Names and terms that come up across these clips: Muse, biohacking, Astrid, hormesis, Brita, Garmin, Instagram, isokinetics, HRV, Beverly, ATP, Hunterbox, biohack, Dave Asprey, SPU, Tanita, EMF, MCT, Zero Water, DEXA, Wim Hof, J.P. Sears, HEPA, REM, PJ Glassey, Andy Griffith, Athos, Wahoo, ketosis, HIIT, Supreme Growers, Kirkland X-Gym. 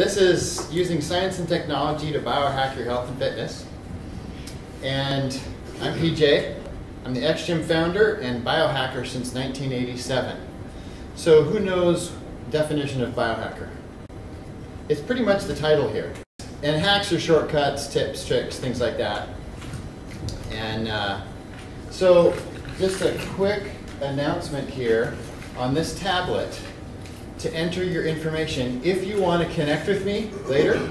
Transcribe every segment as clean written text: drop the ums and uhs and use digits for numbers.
this is using science and technology to biohack your health and fitness. And I'm PJ. I'm the X-Gym founder and biohacker since 1987. So who knows the definition of biohacker? It's pretty much the title here. And hacks are shortcuts, tips, tricks, things like that. And so just a quick announcement here on this tablet to enter your information if you want to connect with me later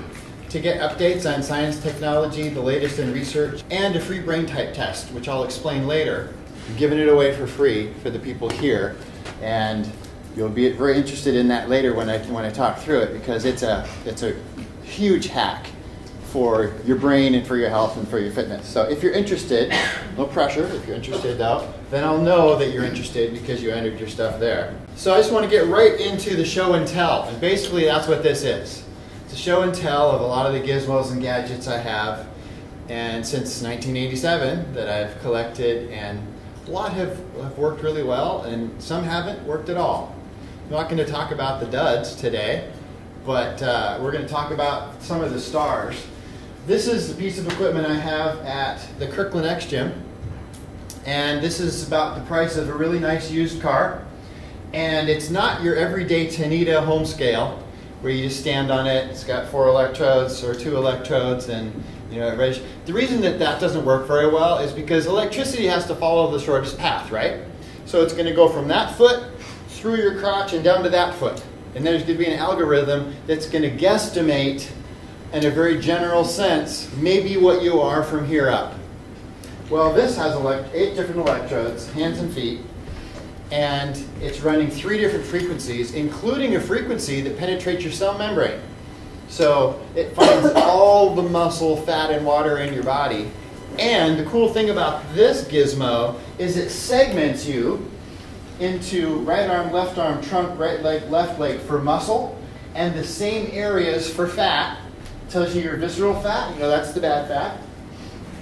to get updates on science, technology, the latest in research, and a free brain type test, which I'll explain later. I'm giving it away for free for the people here, and you'll be very interested in that later when I talk through it, because it's a huge hack for your brain and for your health and for your fitness. So if you're interested, no pressure, if you're interested though, then I'll know that you're interested because you entered your stuff there. So I just want to get right into the show and tell, and basically that's what this is. It's a show and tell of a lot of the gizmos and gadgets I have, and since 1987 that I've collected, and a lot have worked really well and some haven't worked at all. I'm not going to talk about the duds today, but we're going to talk about some of the stars. This is the piece of equipment I have at the Kirkland X-Gym, and this is about the price of a really nice used car. And it's not your everyday Tanita home scale where you just stand on it. It's got 4 electrodes or 2 electrodes, and you know, the reason that that doesn't work very well is because electricity has to follow the shortest path, right? So it's going to go from that foot through your crotch and down to that foot, and there's going to be an algorithm that's going to guesstimate in a very general sense maybe what you are from here up. Well, this has 8 different electrodes, hands and feet, and it's running 3 different frequencies, including a frequency that penetrates your cell membrane. So it finds all the muscle, fat, and water in your body. And the cool thing about this gizmo is it segments you into right arm, left arm, trunk, right leg, left leg for muscle, and the same areas for fat. It tells you your visceral fat, you know, that's the bad fat.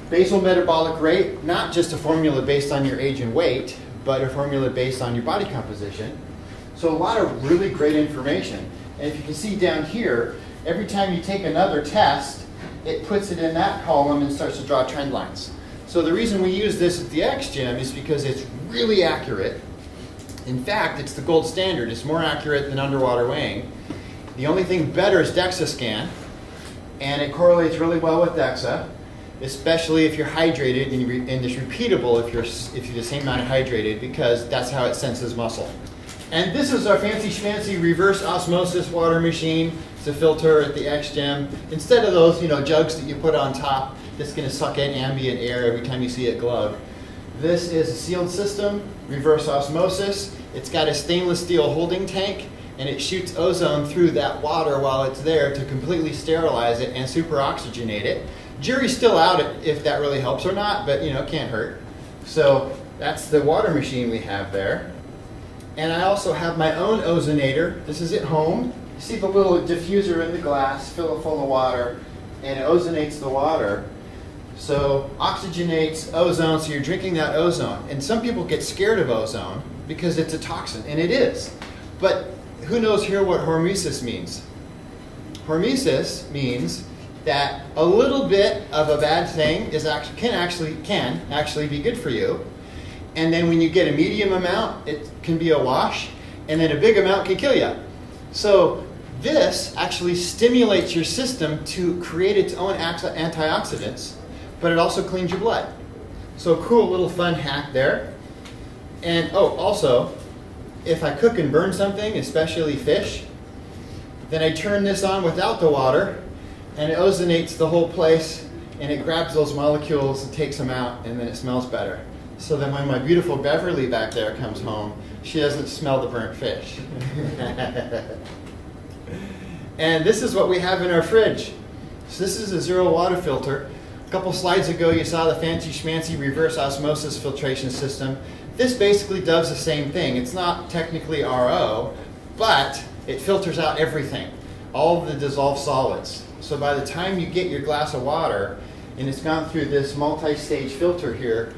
Basal metabolic rate, not just a formula based on your age and weight, but a formula based on your body composition. So a lot of really great information. And if you can see down here, every time you take another test, it puts it in that column and starts to draw trend lines. So the reason we use this at the X-Gym is because it's really accurate. In fact, it's the gold standard. It's more accurate than underwater weighing. The only thing better is DEXA scan, and it correlates really well with DEXA, especially if you're hydrated, and it's repeatable if you're the same amount of hydrated, because that's how it senses muscle. And this is our fancy schmancy reverse osmosis water machine. It's a filter at the X-Gym. Instead of those, you know, jugs that you put on top that's going to suck in ambient air every time you see it glug. This is a sealed system, reverse osmosis. It's got a stainless steel holding tank, and it shoots ozone through that water while it's there to completely sterilize it and super oxygenate it. Jury's still out if that really helps or not, but you know, it can't hurt. So that's the water machine we have there. And I also have my own ozonator. This is at home. You see the little diffuser in the glass, fill it full of water, and it ozonates the water. So oxygenates ozone, so you're drinking that ozone. And some people get scared of ozone because it's a toxin, and it is. But who knows here what hormesis means? Hormesis means that a little bit of a bad thing is can actually be good for you. And then when you get a medium amount, it can be a wash, and then a big amount can kill you. So this actually stimulates your system to create its own antioxidants, but it also cleans your blood. So cool little fun hack there. And oh, also, if I cook and burn something, especially fish, then I turn this on without the water, and it ozonates the whole place, and it grabs those molecules and takes them out, and then it smells better. So then when my beautiful Beverly back there comes home, she doesn't smell the burnt fish. And this is what we have in our fridge. So this is a Zero Water filter. A couple slides ago you saw the fancy schmancy reverse osmosis filtration system. This basically does the same thing. It's not technically RO, but it filters out everything, all of the dissolved solids. So by the time you get your glass of water, and it's gone through this multi-stage filter here,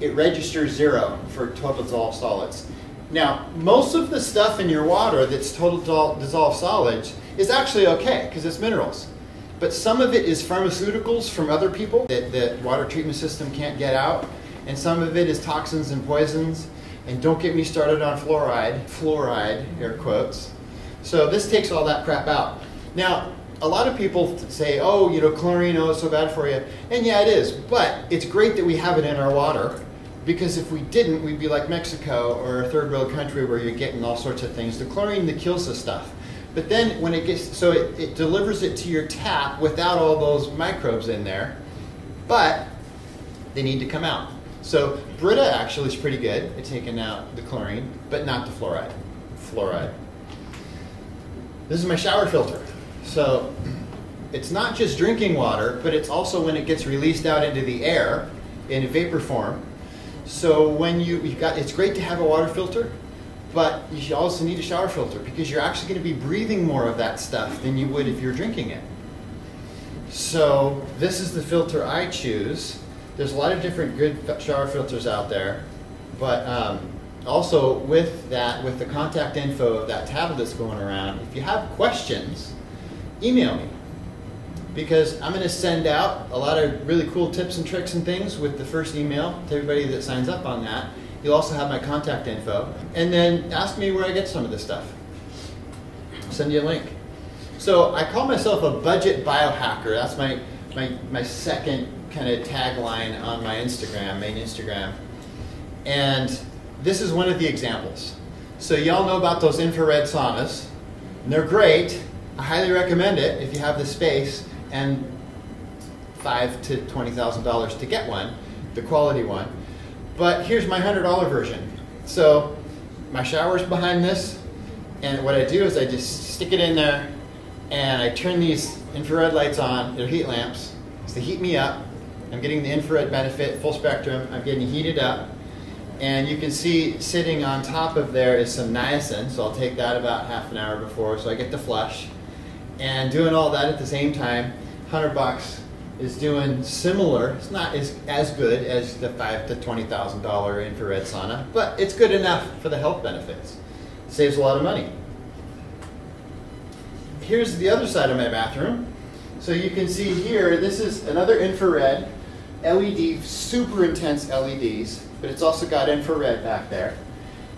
it registers zero for total dissolved solids. Now, most of the stuff in your water that's total dissolved solids is actually okay because it's minerals. But some of it is pharmaceuticals from other people that the water treatment system can't get out. And some of it is toxins and poisons. And don't get me started on fluoride. Fluoride, air quotes. So this takes all that crap out. Now, a lot of people say, oh, you know, chlorine, oh, it's so bad for you. And yeah, it is. But it's great that we have it in our water. Because if we didn't, we'd be like Mexico or a third world country where you're getting all sorts of things. The chlorine that kills the stuff. But then when it gets, so it delivers it to your tap without all those microbes in there, but they need to come out. So Brita actually is pretty good at taking out the chlorine, but not the fluoride. Fluoride. This is my shower filter. So it's not just drinking water, but it's also when it gets released out into the air in vapor form. So when you've got, it's great to have a water filter, but you also need a shower filter because you're actually going to be breathing more of that stuff than you would if you're drinking it. So this is the filter I choose. There's a lot of different good shower filters out there, but also with that, with the contact info of that tablet that's going around, if you have questions, email me because I'm going to send out a lot of really cool tips and tricks and things with the first email to everybody that signs up on that. You'll also have my contact info. And then ask me where I get some of this stuff. I'll send you a link. So I call myself a budget biohacker. That's my second kind of tagline on my Instagram, main Instagram. And this is one of the examples. So y'all know about those infrared saunas. And they're great. I highly recommend it if you have the space and $5,000 to $20,000 to get one, the quality one. But here's my $100 version. So my shower's behind this, and what I do is I just stick it in there, and I turn these infrared lights on. They're heat lamps, so they heat me up. I'm getting the infrared benefit, full spectrum. I'm getting heated up, and you can see sitting on top of there is some niacin, so I'll take that about half an hour before, so I get the flush. And doing all that at the same time, Hunterbox is doing similar. It's not as good as the $5,000 to $20,000 infrared sauna, but it's good enough for the health benefits. It saves a lot of money. Here's the other side of my bathroom. So you can see here, this is another infrared LED, super intense LEDs, but it's also got infrared back there.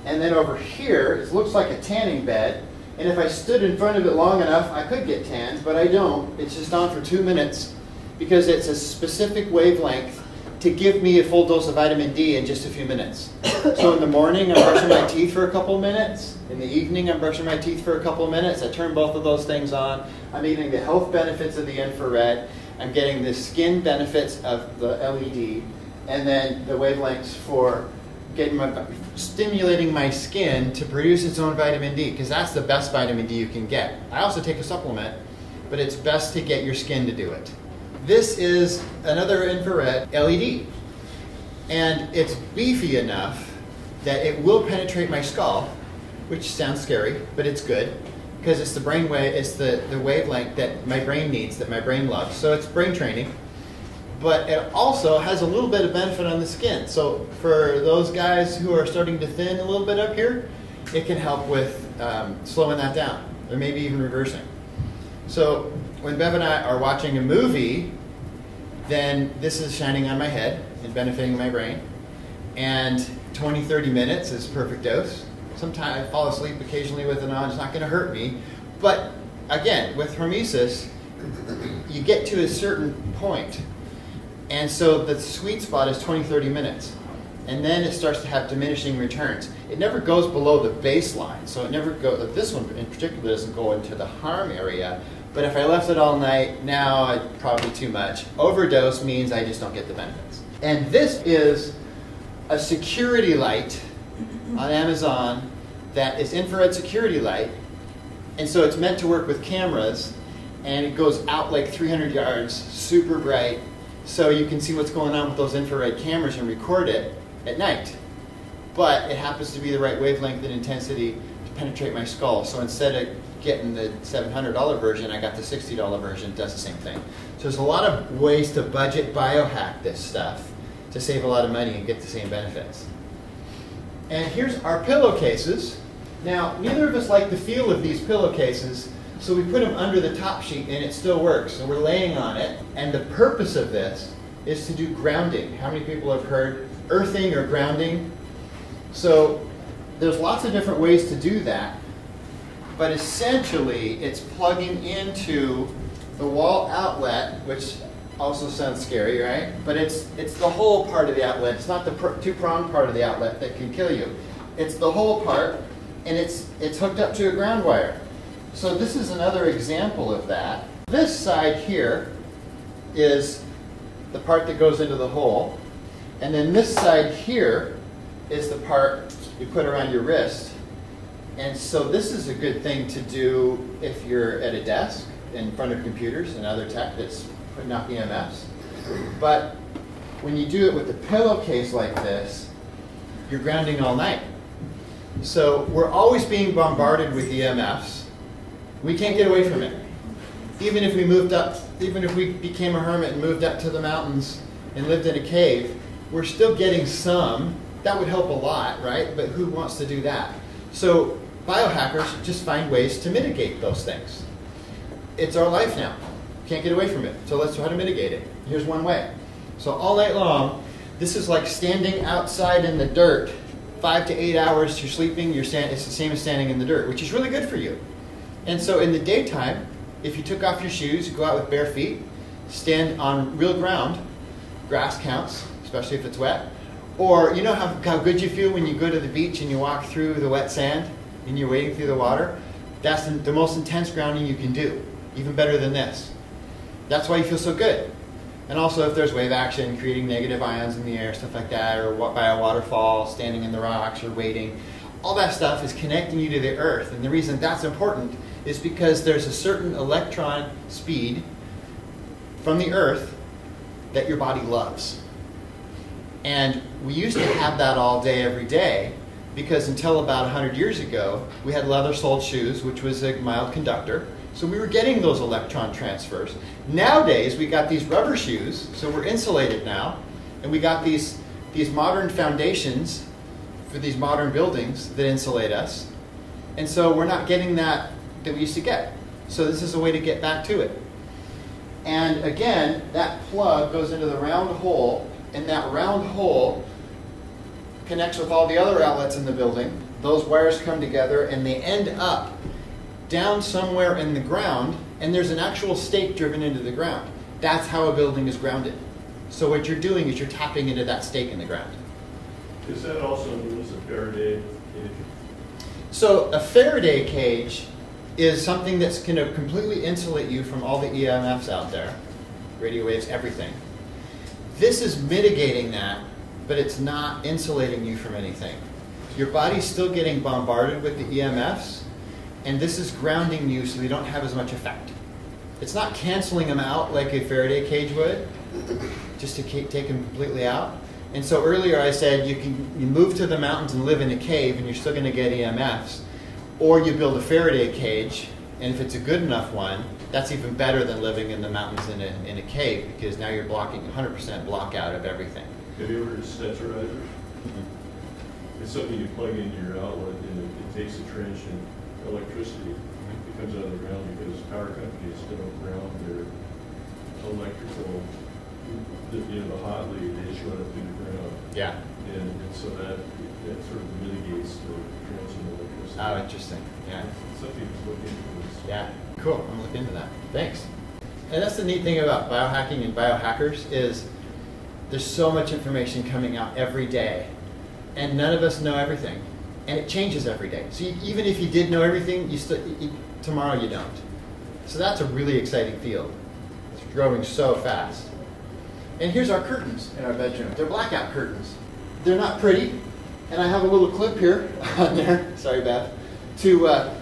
And then over here, it looks like a tanning bed. And if I stood in front of it long enough, I could get tanned, but I don't. It's just on for 2 minutes. Because it's a specific wavelength to give me a full dose of vitamin D in just a few minutes. So in the morning, I'm brushing my teeth for a couple minutes. In the evening, I'm brushing my teeth for a couple minutes. I turn both of those things on. I'm getting the health benefits of the infrared. I'm getting the skin benefits of the LED. And then the wavelengths for getting stimulating my skin to produce its own vitamin D, because that's the best vitamin D you can get. I also take a supplement, but it's best to get your skin to do it. This is another infrared LED, and it's beefy enough that it will penetrate my skull, which sounds scary, but it's good because it's the brain wave, it's the wavelength that my brain needs, that my brain loves. So it's brain training, but it also has a little bit of benefit on the skin. So for those guys who are starting to thin a little bit up here, it can help with slowing that down, or maybe even reversing. So when Bev and I are watching a movie, then this is shining on my head and benefiting my brain. And 20, 30 minutes is perfect dose. Sometimes I fall asleep occasionally with it on. It's not going to hurt me. But again, with hormesis, you get to a certain point. And so the sweet spot is 20, 30 minutes. And then it starts to have diminishing returns. It never goes below the baseline. So it never goes, this one in particular doesn't go into the harm area. But if I left it all night, now I'd probably too much. Overdose means I just don't get the benefits. And this is a security light on Amazon that is infrared security light. And so it's meant to work with cameras. And it goes out like 300 yards, super bright. So you can see what's going on with those infrared cameras and record it at night. But it happens to be the right wavelength and intensity to penetrate my skull. So instead of getting the $700 version, I got the $60 version. It does the same thing. So there's a lot of ways to budget biohack this stuff to save a lot of money and get the same benefits. And here's our pillowcases. Now, neither of us like the feel of these pillowcases, So we put them under the top sheet and it still works. So we're laying on it. And the purpose of this is to do grounding. How many people have heard earthing or grounding? So there's lots of different ways to do that. But essentially, it's plugging into the wall outlet, which also sounds scary, right? But it's the whole part of the outlet. It's not the two-pronged part of the outlet that can kill you. It's the whole part, and it's hooked up to a ground wire. So this is another example of that. This side here is the part that goes into the hole. And then this side here is the part you put around your wrist. And so this is a good thing to do if you're at a desk in front of computers and other tech that's putting out EMFs. But when you do it with a pillowcase like this, you're grounding all night. So we're always being bombarded with EMFs. We can't get away from it. Even if we moved up, even if we became a hermit and moved up to the mountains and lived in a cave, we're still getting some. That would help a lot, right? But who wants to do that? So biohackers just find ways to mitigate those things. It's our life now. Can't get away from it. So let's try to mitigate it. Here's one way. So all night long, this is like standing outside in the dirt. 5 to 8 hours you're sleeping, it's the same as standing in the dirt, which is really good for you. And so in the daytime, if you took off your shoes, go out with bare feet, stand on real ground, grass counts, especially if it's wet. Or you know how good you feel when you go to the beach and you walk through the wet sand and you're wading through the water? That's the most intense grounding you can do, even better than this. That's why you feel so good. And also if there's wave action, creating negative ions in the air, stuff like that, or by a waterfall, standing in the rocks or wading, all that stuff is connecting you to the earth. And the reason that's important is because there's a certain electron speed from the earth that your body loves. And we used to have that all day, every day, because until about 100 years ago, we had leather-soled shoes, which was a mild conductor. So we were getting those electron transfers. Nowadays, we got these rubber shoes, so we're insulated now. And we got these modern foundations for these modern buildings that insulate us. And so we're not getting that we used to get. So this is a way to get back to it. And again, that plug goes into the round hole, and that round hole connects with all the other outlets in the building. Those wires come together and they end up down somewhere in the ground, and there's an actual stake driven into the ground. That's how a building is grounded. So what you're doing is you're tapping into that stake in the ground. Is that also known as a Faraday cage? So a Faraday cage is something that's going to completely insulate you from all the EMFs out there, radio waves, everything. This is mitigating that, but it's not insulating you from anything. Your body's still getting bombarded with the EMFs, and this is grounding you so they don't have as much effect. It's not canceling them out like a Faraday cage would, just to take them completely out. And so earlier I said you move to the mountains and live in a cave and you're still going to get EMFs. Or you build a Faraday cage, and if it's a good enough one, that's even better than living in the mountains in a cave, because now you're blocking 100% block out of everything. Have you ever heard of sterilizer? Mm-hmm. It's something you plug in your outlet, and it takes a trench and electricity. It comes out of the ground because power companies don't ground their electrical, the hot lead, they just run up through the ground. Yeah. And so that sort of mitigates the transmission of electricity. Oh, interesting. Yeah. Something to look into. Yeah. Cool, I'm gonna look into that. Thanks. And that's the neat thing about biohacking and biohackers is there's so much information coming out every day, and none of us know everything, and it changes every day. So even if you did know everything, tomorrow you don't. So that's a really exciting field. It's growing so fast. And here's our curtains in our bedroom. They're blackout curtains. They're not pretty, and I have a little clip here on there. Sorry, Beth.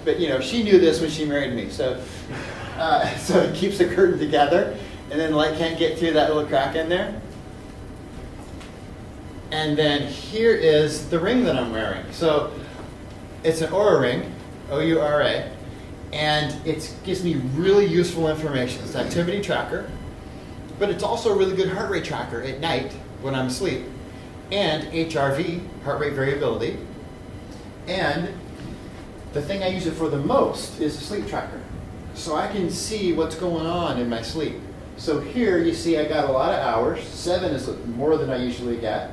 But you know, she knew this when she married me, so it keeps the curtain together, and then the light can't get through that little crack in there. And then here is the ring that I'm wearing. So it's an Oura ring, O-U-R-A, and it gives me really useful information. It's an activity tracker, but it's also a really good heart rate tracker at night when I'm asleep, and HRV, heart rate variability, and the thing I use it for the most is a sleep tracker. so I can see what's going on in my sleep. So here you see I got a lot of hours. 7 is more than I usually get.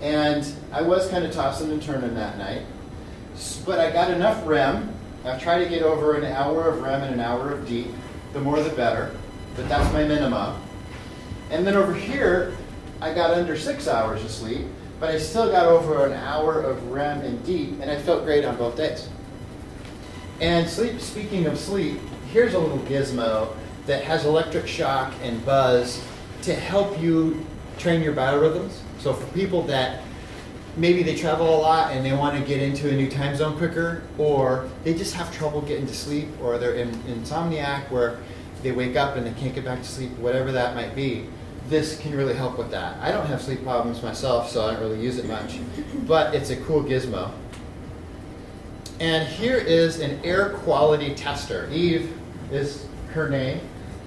And I was kind of tossing and turning that night. But I got enough REM. I try to get over an hour of REM and an hour of deep. The more the better. But that's my minimum. And then over here, I got under 6 hours of sleep, but I still got over an hour of REM and deep, and I felt great on both days. And sleep, speaking of sleep, here's a little gizmo that has electric shock and buzz to help you train your biorhythms. So for people that maybe they travel a lot and they want to get into a new time zone quicker, or they just have trouble getting to sleep, or they're insomniac where they wake up and they can't get back to sleep, whatever that might be, this can really help with that. I don't have sleep problems myself, so I don't really use it much, but it's a cool gizmo. And here is an air quality tester. Eve is her name,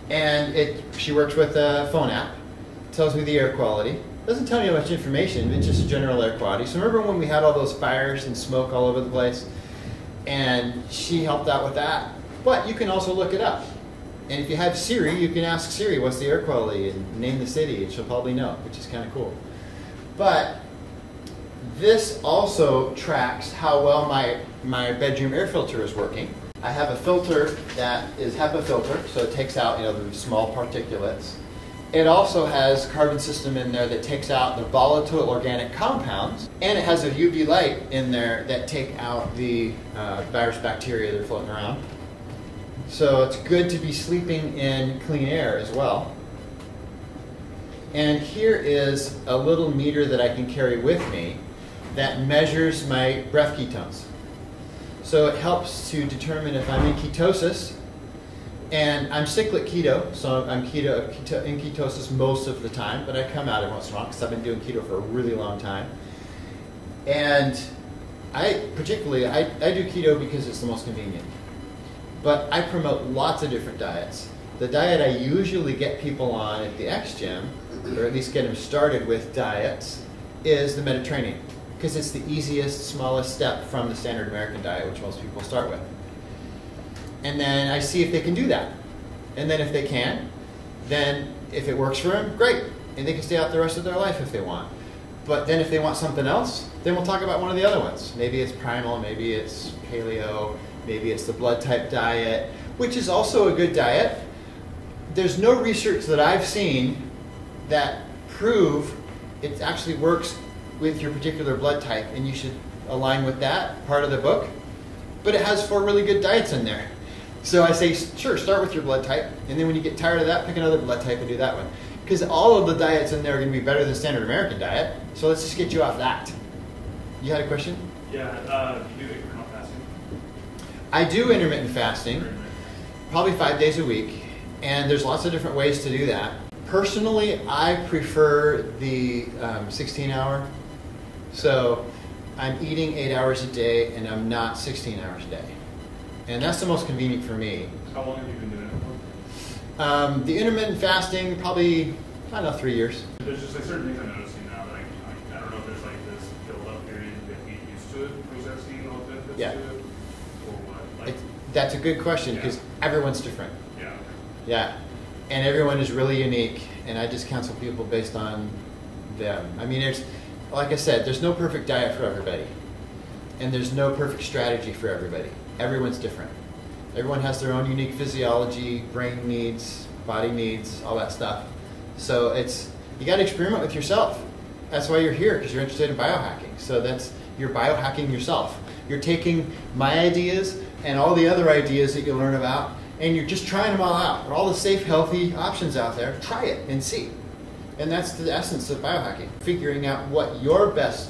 and she works with a phone app. Tells me the air quality. Doesn't tell you much information, it's just general air quality. So remember when we had all those fires and smoke all over the place? And she helped out with that. But you can also look it up. And if you have Siri, you can ask Siri, what's the air quality, and name the city, and she'll probably know, which is kind of cool. But this also tracks how well my bedroom air filter is working. I have a filter that is HEPA filter, so it takes out, the small particulates. It also has carbon system in there that takes out the volatile organic compounds, and it has a UV light in there that take out the virus bacteria that are floating around. So it's good to be sleeping in clean air as well. And here is a little meter that I can carry with me that measures my breath ketones. So it helps to determine if I'm in ketosis, and I'm cyclic keto, so I'm in ketosis most of the time, but I come out every once in a while because I've been doing keto for a really long time. And I do keto because it's the most convenient. But I promote lots of different diets. The diet I usually get people on at the X Gym, or at least get them started with diets, is the Mediterranean, because it's the easiest, smallest step from the standard American diet, which most people start with. And then I see if they can do that. And then if they can, then if it works for them, great. And they can stay out the rest of their life if they want. But then if they want something else, then we'll talk about one of the other ones. Maybe it's primal, maybe it's paleo, maybe it's the blood type diet, which is also a good diet. There's no research that I've seen that prove it actually works with your particular blood type, and you should align with that part of the book. But it has 4 really good diets in there. So I say, sure, start with your blood type, and then when you get tired of that, pick another blood type and do that one. Because all of the diets in there are going to be better than standard American diet, so let's just get you off that. You had a question? Yeah, do you I do intermittent fasting, probably 5 days a week, and there's lots of different ways to do that. Personally, I prefer the 16-hour, so I'm eating 8 hours a day and I'm not 16 hours a day. And that's the most convenient for me. How long have you been doing it for? The intermittent fasting, probably, I don't know, 3 years. There's just certain things I'm noticing now that I don't know if there's this build-up period that we get used to it, processing all the benefits to it. That's a good question, because everyone's different. Yeah. And everyone is really unique, and I just counsel people based on them. I mean, like I said, there's no perfect diet for everybody, and there's no perfect strategy for everybody. Everyone's different. Everyone has their own unique physiology, brain needs, body needs, all that stuff. So you got to experiment with yourself. That's why you're here, because you're interested in biohacking. So you're biohacking yourself. You're taking my ideas and all the other ideas that you learn about, and you're just trying them all out. All the safe, healthy options out there, try it and see. And that's the essence of biohacking, figuring out what your best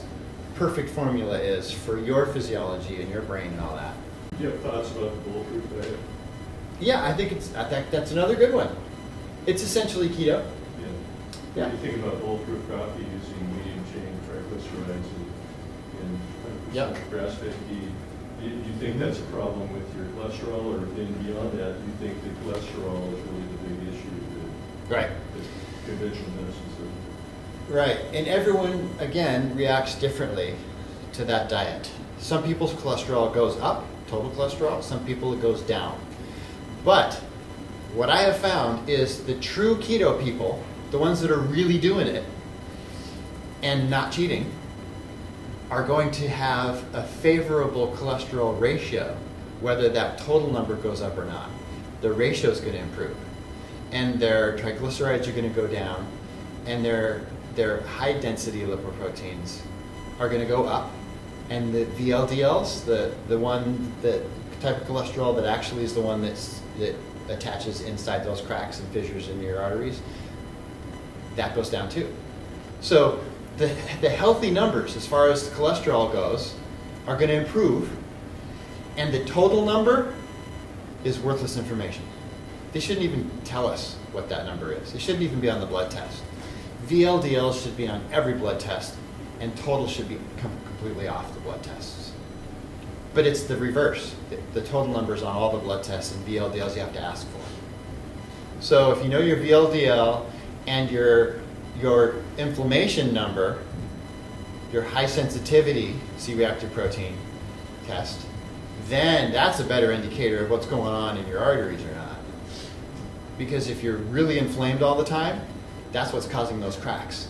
perfect formula is for your physiology and your brain and all that. Do you have thoughts about the bulletproof diet? Yeah, I think that's another good one. It's essentially keto. Yeah. You think about bulletproof coffee using medium chain triglycerides and grass-fed beef. Do you think that's a problem with your cholesterol, or then beyond that, do you think that cholesterol is really the big issue that conventional medicines do? Right, and everyone, again, reacts differently to that diet. Some people's cholesterol goes up, total cholesterol, some people it goes down. But what I have found is the true keto people, the ones that are really doing it and not cheating, are going to have a favorable cholesterol ratio, whether that total number goes up or not. The ratio is going to improve, and their triglycerides are going to go down, and their high-density lipoproteins are going to go up, and the VLDLs, the type of cholesterol that actually is the one that attaches inside those cracks and fissures in your arteries, that goes down too. So the healthy numbers, as far as the cholesterol goes, are going to improve, and the total number is worthless information. They shouldn't even tell us what that number is. It shouldn't even be on the blood test. VLDL should be on every blood test, and total should be completely off the blood tests. But it's the reverse. The total number's on all the blood tests, and VLDLs you have to ask for. So if you know your VLDL and your inflammation number, your high sensitivity C-reactive protein test, then that's a better indicator of what's going on in your arteries or not. Because if you're really inflamed all the time, that's what's causing those cracks.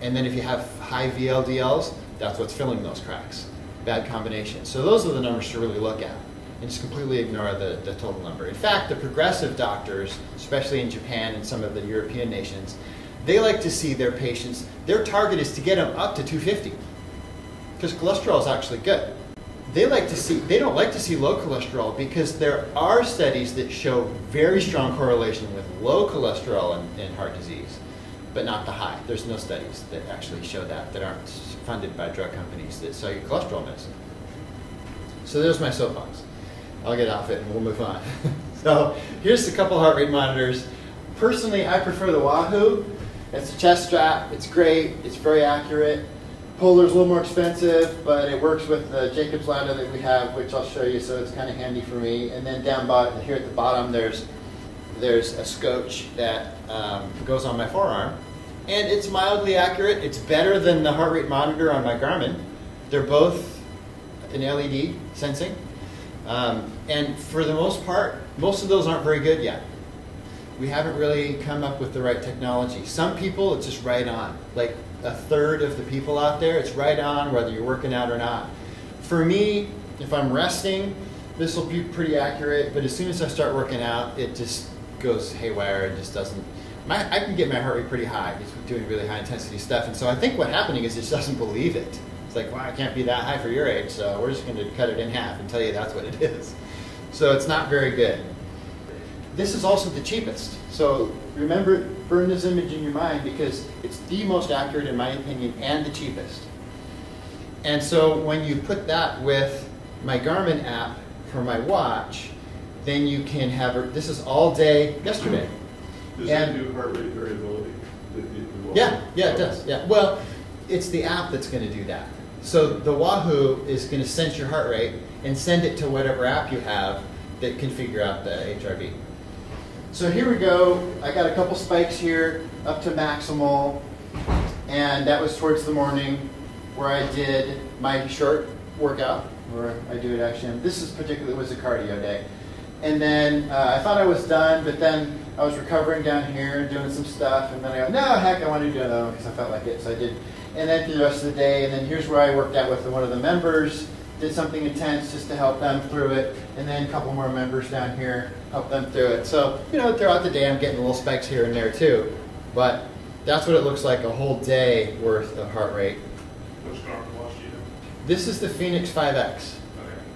And then if you have high VLDLs, that's what's filling those cracks. Bad combination. So those are the numbers to really look at, and just completely ignore the total number. In fact, the progressive doctors, especially in Japan and some of the European nations, they like to see their patients, their target is to get them up to 250, because cholesterol is actually good. They don't like to see low cholesterol, because there are studies that show very strong correlation with low cholesterol and heart disease, but not the high. There's no studies that actually show that aren't funded by drug companies that sell you cholesterol medicine. So there's my soapbox. I'll get off it and we'll move on. So here's a couple heart rate monitors. Personally, I prefer the Wahoo. It's a chest strap, it's great, it's very accurate. Polar's a little more expensive, but it works with the Jacob's Ladder that we have, which I'll show you, so it's kind of handy for me. And then down bottom, here at the bottom, there's a scotch that goes on my forearm. And it's mildly accurate. It's better than the heart rate monitor on my Garmin. They're both an LED sensing. And for the most part, most of those aren't very good yet. We haven't really come up with the right technology. Some people, it's just right on. Like a third of the people out there, it's right on whether you're working out or not. For me, if I'm resting, this will be pretty accurate, but as soon as I start working out, it just goes haywire and just doesn't. I can get my heart rate pretty high, just doing really high intensity stuff, and so I think what's happening is it just doesn't believe it. It's like, wow, I can't be that high for your age, so we're just gonna cut it in half and tell you that's what it is. So it's not very good. This is also the cheapest. So remember, burn this image in your mind, because it's the most accurate in my opinion and the cheapest. And so when you put that with my Garmin app for my watch, then you can have, this is all day yesterday. Does it do heart rate variability? Yeah, it does. Yeah. Well, it's the app that's going to do that. So the Wahoo is going to sense your heart rate and send it to whatever app you have that can figure out the HRV. So here we go. I got a couple spikes here up to maximal, and that was towards the morning where I did my short workout, where I do it actually. This is particularly was a cardio day, and then I thought I was done, but then I was recovering down here and doing some stuff, and then I go, no, heck, I want to do another one because I felt like it, so I did. And then through the rest of the day, and then here's where I worked out with one of the members. Did something intense just to help them through it, and then a couple more members down here help them through it. So, you know, throughout the day I'm getting little spikes here and there too, but that's what it looks like, a whole day worth of heart rate. Which Garmin watch do you have? This is the Phoenix 5X. Okay.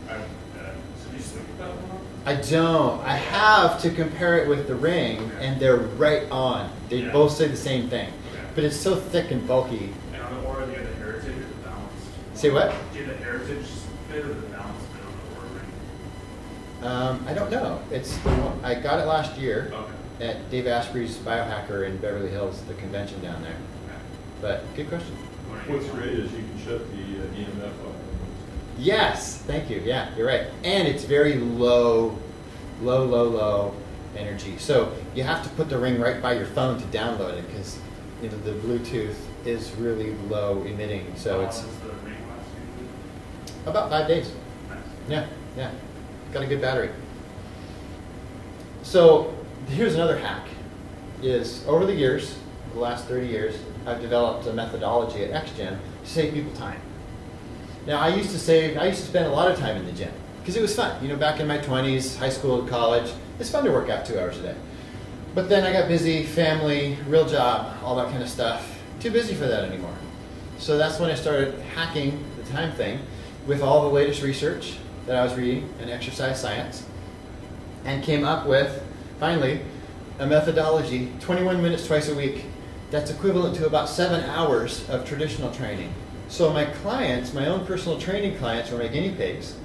So do you sleep with that one? I don't. I have to compare it with the Ring, okay, and they're right on. They both say the same thing, okay, but it's so thick and bulky. And on the Oura, do you have the heritage or the balanced? Say what? Do you have the heritage? I don't know. It's the one I got it last year, okay, at Dave Asprey's Biohacker in Beverly Hills, the convention down there. Okay. But good question. What's great is you can shut the EMF off. Yes, thank you. Yeah, you're right. And it's very low energy. So you have to put the Ring right by your phone to download it, because you know, the Bluetooth is really low emitting. So it's about 5 days. Yeah, yeah. Got a good battery. So here's another hack, is over the years, the last 30 years, I've developed a methodology at X-Gym to save people time. Now I used to spend a lot of time in the gym because it was fun. You know, back in my 20s, high school, college, it's fun to work out 2 hours a day. But then I got busy, family, real job, all that kind of stuff. Too busy for that anymore. So that's when I started hacking the time thing with all the latest research that I was reading in exercise science, and came up with, finally, a methodology, 21 minutes twice a week, that's equivalent to about 7 hours of traditional training. So my clients, my own personal training clients, were my guinea pigs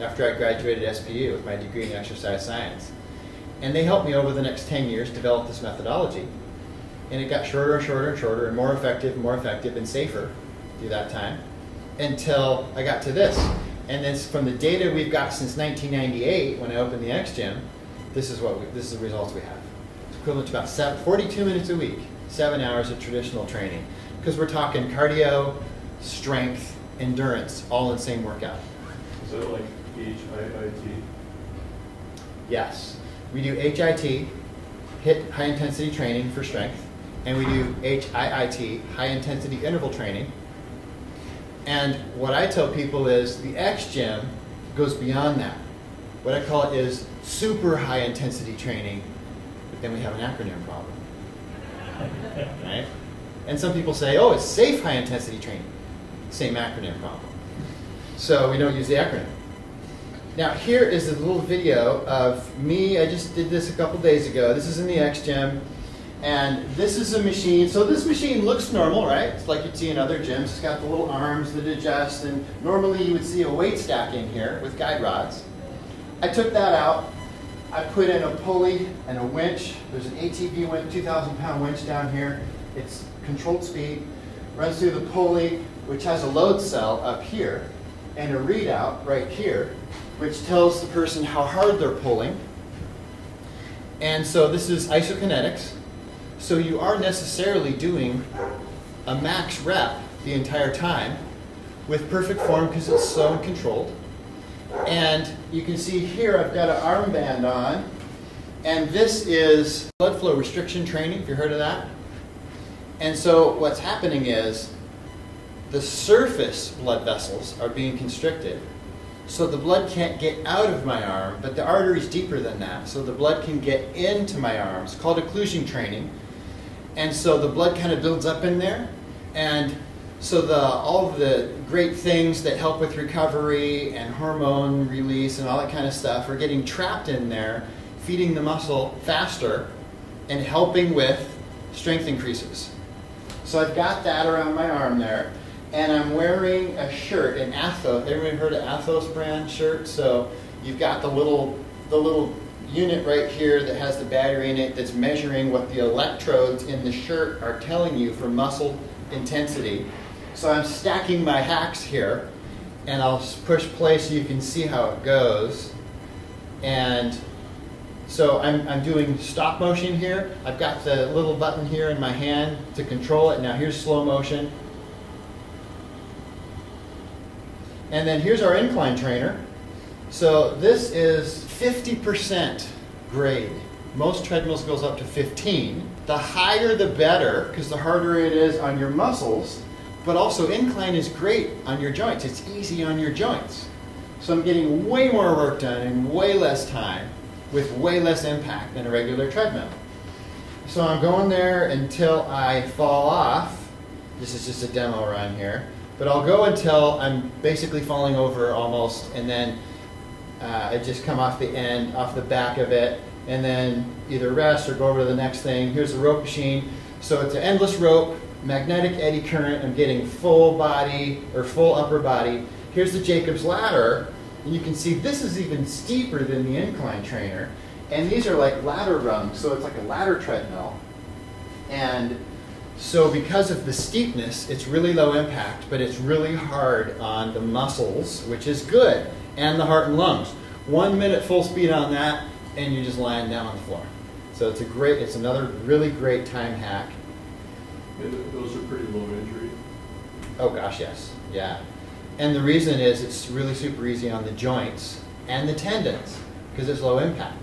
after I graduated SPU with my degree in exercise science. And they helped me over the next 10 years develop this methodology. And it got shorter and shorter and shorter and more effective and safer through that time until I got to this. And then from the data we've got since 1998 when I opened the X-Gym, this is the results we have. It's equivalent to about 42 minutes a week, 7 hours of traditional training. Because we're talking cardio, strength, endurance, all in the same workout. Is that like HIIT? Yes. We do HIIT, HIIT high intensity training for strength, and we do HIIT, high intensity interval training. And what I tell people is the X-Gym goes beyond that. What I call it is super high intensity training, but then we have an acronym problem. Right? And some people say, oh, it's safe high intensity training. Same acronym problem. So we don't use the acronym. Now here is a little video of me. I just did this a couple days ago. This is in the X-Gym. And this is a machine. So this machine looks normal, right? It's like you'd see in other gyms. It's got the little arms that adjust. And normally you would see a weight stack in here with guide rods. I took that out. I put in a pulley and a winch. There's an ATP winch, 2,000-pound winch down here. It's controlled speed. Runs through the pulley, which has a load cell up here and a readout right here, which tells the person how hard they're pulling. And so this is isokinetics. So you are necessarily doing a max rep the entire time with perfect form because it's so controlled. And you can see here I've got an armband on. And this is blood flow restriction training, if you've heard of that. And so what's happening is the surface blood vessels are being constricted. So the blood can't get out of my arm, but the artery is deeper than that. So the blood can get into my arm. It's called occlusion training. And so the blood kind of builds up in there. And so all the great things that help with recovery and hormone release and all that kind of stuff are getting trapped in there, feeding the muscle faster and helping with strength increases. So I've got that around my arm there. And I'm wearing a shirt, an Athos. Everybody heard of Athos brand shirt? So you've got the little unit right here that has the battery in it that's measuring what the electrodes in the shirt are telling you for muscle intensity. So I'm stacking my hacks here, and I'll push play so you can see how it goes. And so I'm doing stop motion here. I've got the little button here in my hand to control it. Now here's slow motion. And then here's our incline trainer. So this is 50% grade. Most treadmills goes up to 15. The higher the better, because the harder it is on your muscles, but also incline is great on your joints. It's easy on your joints. So I'm getting way more work done in way less time with way less impact than a regular treadmill. So I'm going there until I fall off. This is just a demo run here. But I'll go until I'm basically falling over almost, and then I just come off the end, off the back of it, and then either rest or go over to the next thing. Here's the rope machine. So it's an endless rope, magnetic eddy current. I'm getting full body or full upper body. Here's the Jacob's ladder. And you can see this is even steeper than the incline trainer. And these are like ladder rungs, so it's like a ladder treadmill. And so because of the steepness, it's really low impact, but it's really hard on the muscles, which is good, and the heart and lungs. 1 minute full speed on that, and you're just lying down on the floor. So it's another really great time hack. And those are pretty low injury. Oh gosh, yes, yeah. And the reason is it's really super easy on the joints and the tendons, because it's low impact.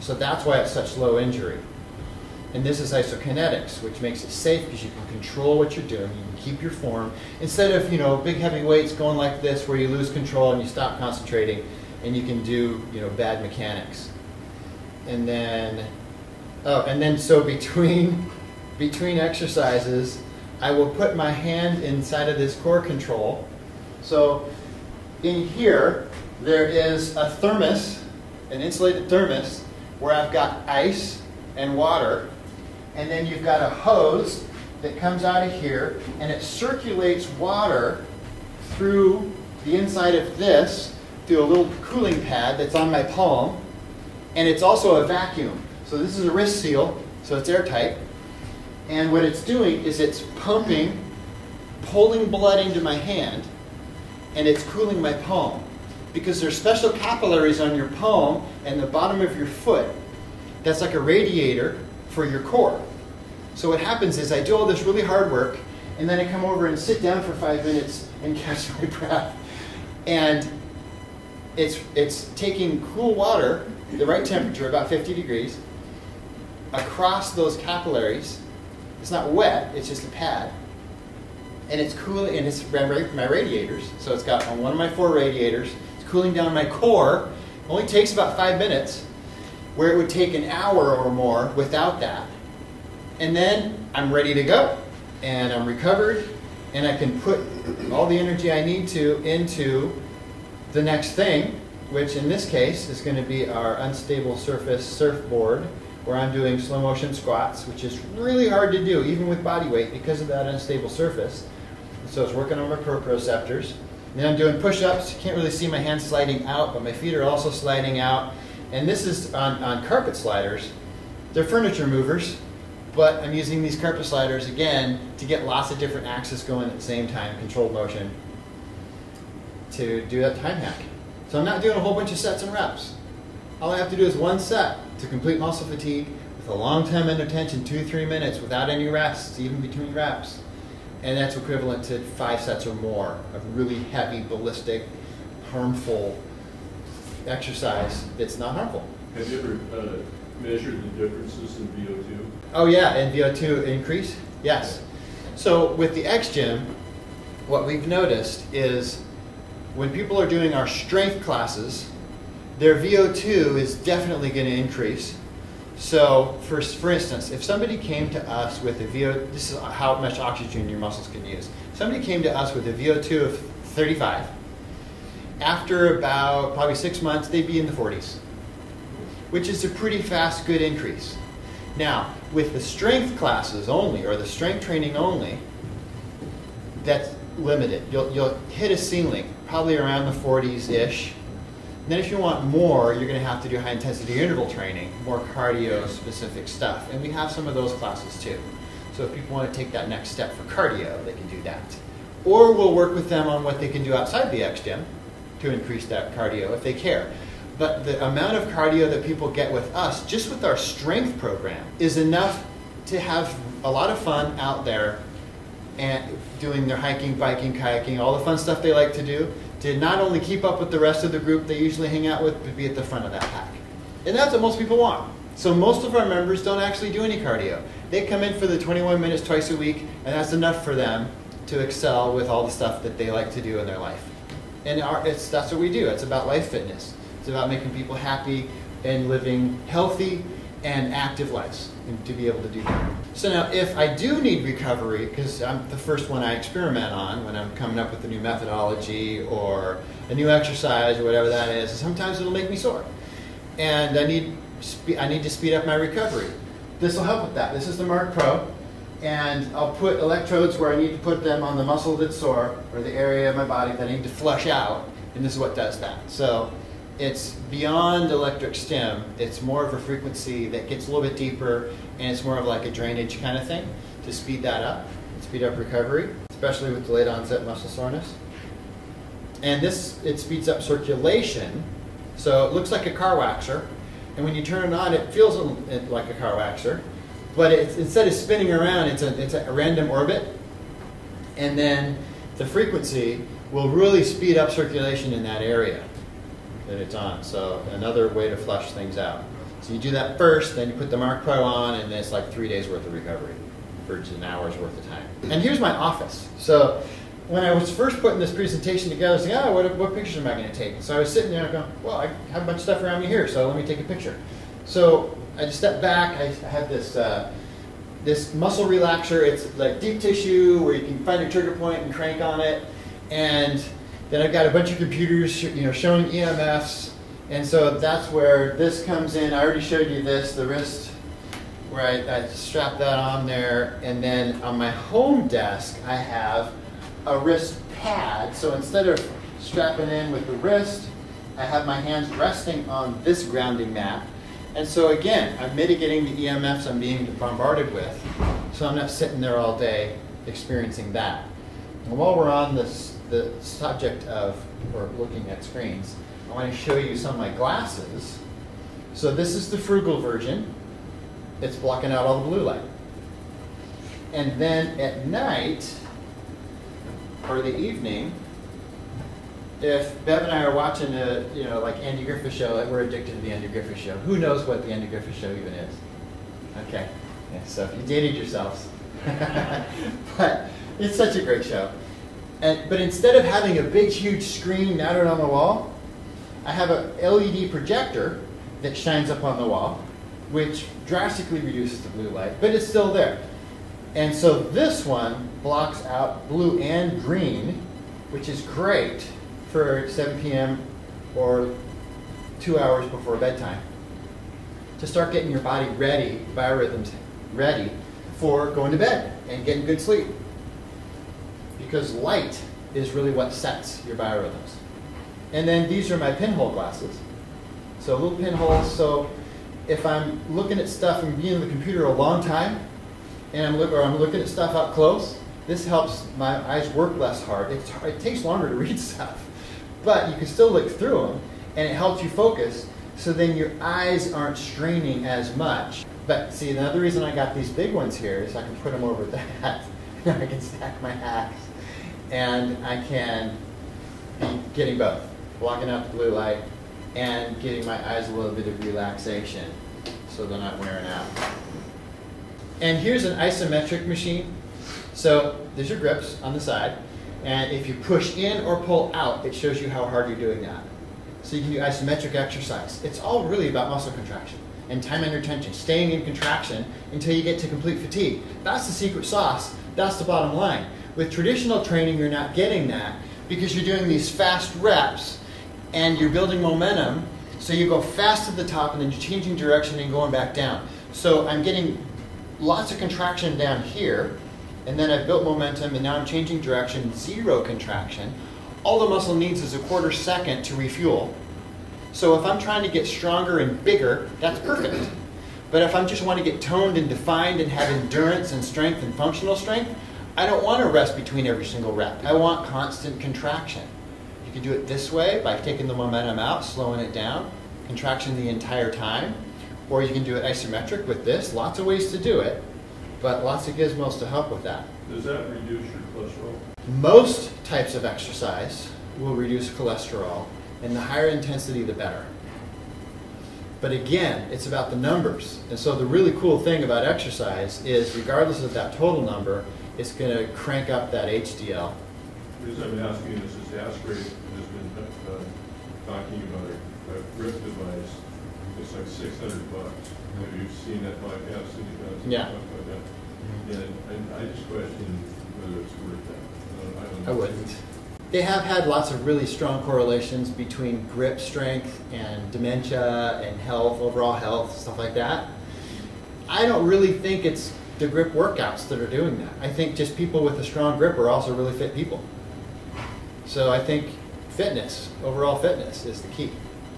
So that's why it's such low injury. And this is isokinetics, which makes it safe because you can control what you're doing, you can keep your form. Instead of, you know, big heavy weights going like this where you lose control and you stop concentrating and you can do, you know, bad mechanics. And then, oh, and then so between exercises, I will put my hand inside of this core control. So in here, there is a thermos, an insulated thermos, where I've got ice and water, and then you've got a hose that comes out of here and it circulates water through the inside of this through a little cooling pad that's on my palm, and it's also a vacuum. So this is a wrist seal, so it's airtight, and what it's doing is it's pumping, pulling blood into my hand, and it's cooling my palm because there's special capillaries on your palm and the bottom of your foot. That's like a radiator for your core. So what happens is I do all this really hard work, and then I come over and sit down for 5 minutes and catch my breath. And it's taking cool water, the right temperature, about 50 degrees, across those capillaries. It's not wet, it's just a pad. And it's cooling, and it's my radiators. So it's got on one of my 4 radiators. It's cooling down my core. It only takes about 5 minutes. Where it would take an hour or more without that. And then I'm ready to go, and I'm recovered, and I can put all the energy I need to into the next thing, which in this case is going to be our unstable surface surfboard, where I'm doing slow motion squats, which is really hard to do, even with body weight, because of that unstable surface. So I was working on my proprioceptors. Then I'm doing push-ups. You can't really see my hands sliding out, but my feet are also sliding out. And this is on carpet sliders. They're furniture movers, but I'm using these carpet sliders again to get lots of different axes going at the same time, controlled motion, to do that time hack. So I'm not doing a whole bunch of sets and reps. All I have to do is one set to complete muscle fatigue with a long time under tension, 2 to 3 minutes, without any rests, even between reps. And that's equivalent to 5 sets or more of really heavy, ballistic, harmful exercise that's not harmful. Have you ever measured the differences in VO2? Oh yeah, and VO2 increase? Yes. So with the X-Gym, what we've noticed is when people are doing our strength classes, their VO2 is definitely going to increase. So for instance, if somebody came to us with a VO2, this is how much oxygen your muscles can use. Somebody came to us with a VO2 of 35, after about probably 6 months, they'd be in the 40s, which is a pretty fast, good increase. Now, with the strength classes only, or the strength training only, that's limited. You'll hit a ceiling, probably around the 40s-ish. Then if you want more, you're going to have to do high-intensity interval training, more cardio-specific stuff. And we have some of those classes, too. So if people want to take that next step for cardio, they can do that. Or we'll work with them on what they can do outside the X-Gym to increase that cardio if they care. But the amount of cardio that people get with us, just with our strength program, is enough to have a lot of fun out there and doing their hiking, biking, kayaking, all the fun stuff they like to do, to not only keep up with the rest of the group they usually hang out with, but be at the front of that pack. And that's what most people want. So most of our members don't actually do any cardio. They come in for the 21 minutes twice a week, and that's enough for them to excel with all the stuff that they like to do in their life. And that's what we do. It's about life fitness. It's about making people happy and living healthy and active lives, and to be able to do that. So now, if I do need recovery, because I'm the first one I experiment on when I'm coming up with a new methodology or a new exercise or whatever that is, sometimes it'll make me sore. And I need to speed up my recovery. This will help with that. This is the Mark Pro. And I'll put electrodes where I need to put them on the muscle that's sore, or the area of my body that I need to flush out, and this is what does that. So it's beyond electric stim, it's more of a frequency that gets a little bit deeper, and it's more of like a drainage kind of thing to speed that up, speed up recovery, especially with delayed onset muscle soreness. And this, it speeds up circulation, so it looks like a car waxer, and when you turn it on, it feels like a car waxer. But it's, instead of spinning around, it's a random orbit. And then the frequency will really speed up circulation in that area that it's on. So another way to flush things out. So you do that first, then you put the Mark Pro on, and it's like 3 days worth of recovery for just an hour's worth of time. And here's my office. So when I was first putting this presentation together, I was like, oh, what pictures am I going to take? And so I was sitting there going, well, I have a bunch of stuff around me here, so let me take a picture. So I just stepped back. I had this this muscle relaxer. It's like deep tissue where you can find a trigger point and crank on it. And then I've got a bunch of computers, you know, showing EMFs. And so that's where this comes in. I already showed you this, the wrist, where I strap that on there. And then on my home desk, I have a wrist pad. So instead of strapping in with the wrist, I have my hands resting on this grounding mat. And so again, I'm mitigating the EMFs I'm being bombarded with. So I'm not sitting there all day experiencing that. And while we're on this, the subject of, or looking at screens, I want to show you some of my glasses. So this is the frugal version. It's blocking out all the blue light. And then at night, or the evening, if Bev and I are watching a, you know, like Andy Griffith show, like we're addicted to the Andy Griffith show. Who knows what the Andy Griffith show even is? Okay, yeah, so if you dated yourselves. But it's such a great show. And, but instead of having a big, huge screen mounted on the wall, I have a LED projector that shines up on the wall, which drastically reduces the blue light, but it's still there. And so this one blocks out blue and green, which is great for 7 p.m. or 2 hours before bedtime to start getting your body ready, biorhythms ready for going to bed and getting good sleep. Because light is really what sets your biorhythms. And then these are my pinhole glasses. So little pinholes, so if I'm looking at stuff and being on the computer a long time, and I'm looking at stuff up close, this helps my eyes work less hard. It takes longer to read stuff, but you can still look through them, and it helps you focus, so then your eyes aren't straining as much. But see, another reason I got these big ones here is I can put them over that, and I can stack my hacks, and I can be getting both. Blocking out the blue light and getting my eyes a little bit of relaxation so they're not wearing out. And here's an isometric machine. So there's your grips on the side, and if you push in or pull out, it shows you how hard you're doing that. So you can do isometric exercise. It's all really about muscle contraction and time under tension, staying in contraction until you get to complete fatigue. That's the secret sauce. That's the bottom line. With traditional training, you're not getting that because you're doing these fast reps and you're building momentum, so you go fast at the top and then you're changing direction and going back down. So I'm getting lots of contraction down here, and then I've built momentum and now I'm changing direction, zero contraction. All the muscle needs is a quarter second to refuel. So if I'm trying to get stronger and bigger, that's perfect. But if I just want to get toned and defined and have endurance and strength and functional strength, I don't want to rest between every single rep. I want constant contraction. You can do it this way by taking the momentum out, slowing it down, contraction the entire time, or you can do it isometric with this. Lots of ways to do it, but lots of gizmos to help with that. Does that reduce your cholesterol? Most types of exercise will reduce cholesterol, and the higher intensity, the better. But again, it's about the numbers. And so the really cool thing about exercise is regardless of that total number, it's going to crank up that HDL. The reason I'm asking you this is Astrid has been talking about a grip device. It's like $600. Have you seen that podcast? Yeah. And I just question whether it's worth that. I wouldn't. They have had lots of really strong correlations between grip strength and dementia and health, overall health, stuff like that. I don't really think it's the grip workouts that are doing that. I think just people with a strong grip are also really fit people. So I think fitness, overall fitness, is the key.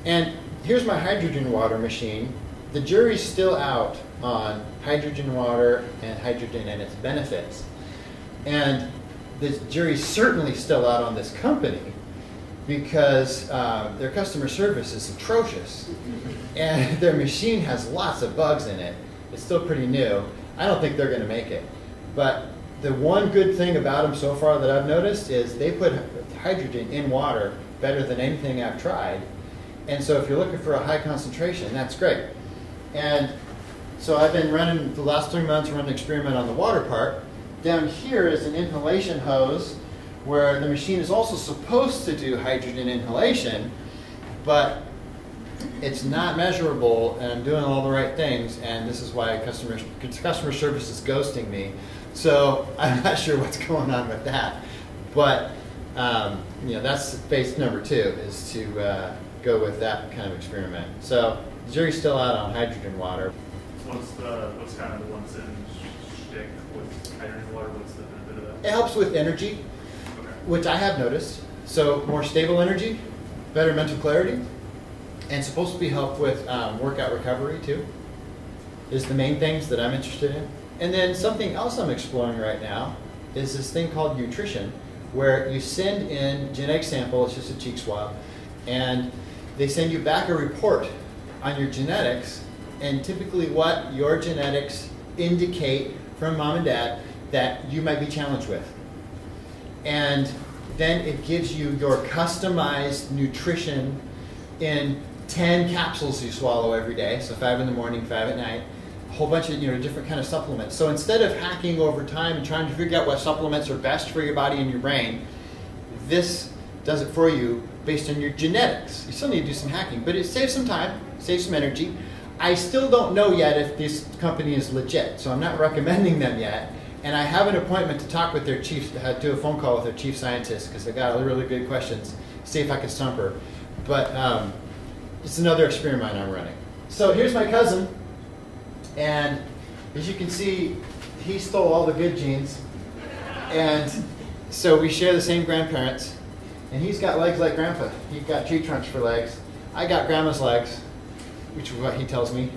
And here's my hydrogen water machine. The jury's still out on hydrogen water and hydrogen and its benefits. And the jury's certainly still out on this company because their customer service is atrocious. And their machine has lots of bugs in it. It's still pretty new. I don't think they're going to make it. But the one good thing about them so far that I've noticed is they put hydrogen in water better than anything I've tried. And so if you're looking for a high concentration, that's great. And so I've been running, the last 3 months, running an experiment on the water part. Down here is an inhalation hose where the machine is also supposed to do hydrogen inhalation, but it's not measurable, and I'm doing all the right things, and this is why customer service is ghosting me. So I'm not sure what's going on with that. But you know, that's phase number two, is to go with that kind of experiment. So the jury's still out on hydrogen water. What's kind of the one sentence shtick with hydrogen water? What's the benefit of that? It helps with energy, which I have noticed. So more stable energy, better mental clarity, and supposed to be help with workout recovery too, is the main things that I'm interested in. And then something else I'm exploring right now is this thing called nutrition, where you send in genetic sample, it's just a cheek swab, and they send you back a report on your genetics, and typically what your genetics indicate from mom and dad that you might be challenged with. And then it gives you your customized nutrition in 10 capsules you swallow every day, so 5 in the morning, 5 at night, a whole bunch of, you know, different kind of supplements. So instead of hacking over time and trying to figure out what supplements are best for your body and your brain, this does it for you based on your genetics. You still need to do some hacking, but it saves some time, saves some energy. I still don't know yet if this company is legit, so I'm not recommending them yet. And I have an appointment to talk with their chief, do a phone call with their chief scientist, because they got really good questions, see if I can stump her. But it's another experiment I'm running. So here's my cousin, and as you can see, he stole all the good genes. And so we share the same grandparents, and he's got legs like grandpa. He's got tree trunks for legs. I got grandma's legs, which is what he tells me.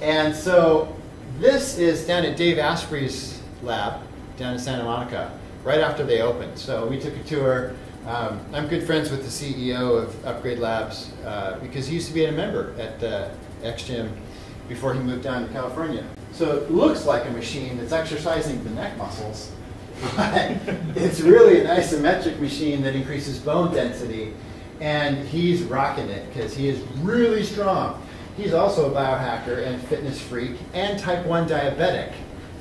And so this is down at Dave Asprey's lab down in Santa Monica right after they opened. So we took a tour. I'm good friends with the CEO of Upgrade Labs because he used to be a member at the X-Gym before he moved down to California. So it looks like a machine that's exercising the neck muscles, but it's really an isometric machine that increases bone density, and he's rocking it because he is really strong. He's also a biohacker and fitness freak and type 1 diabetic.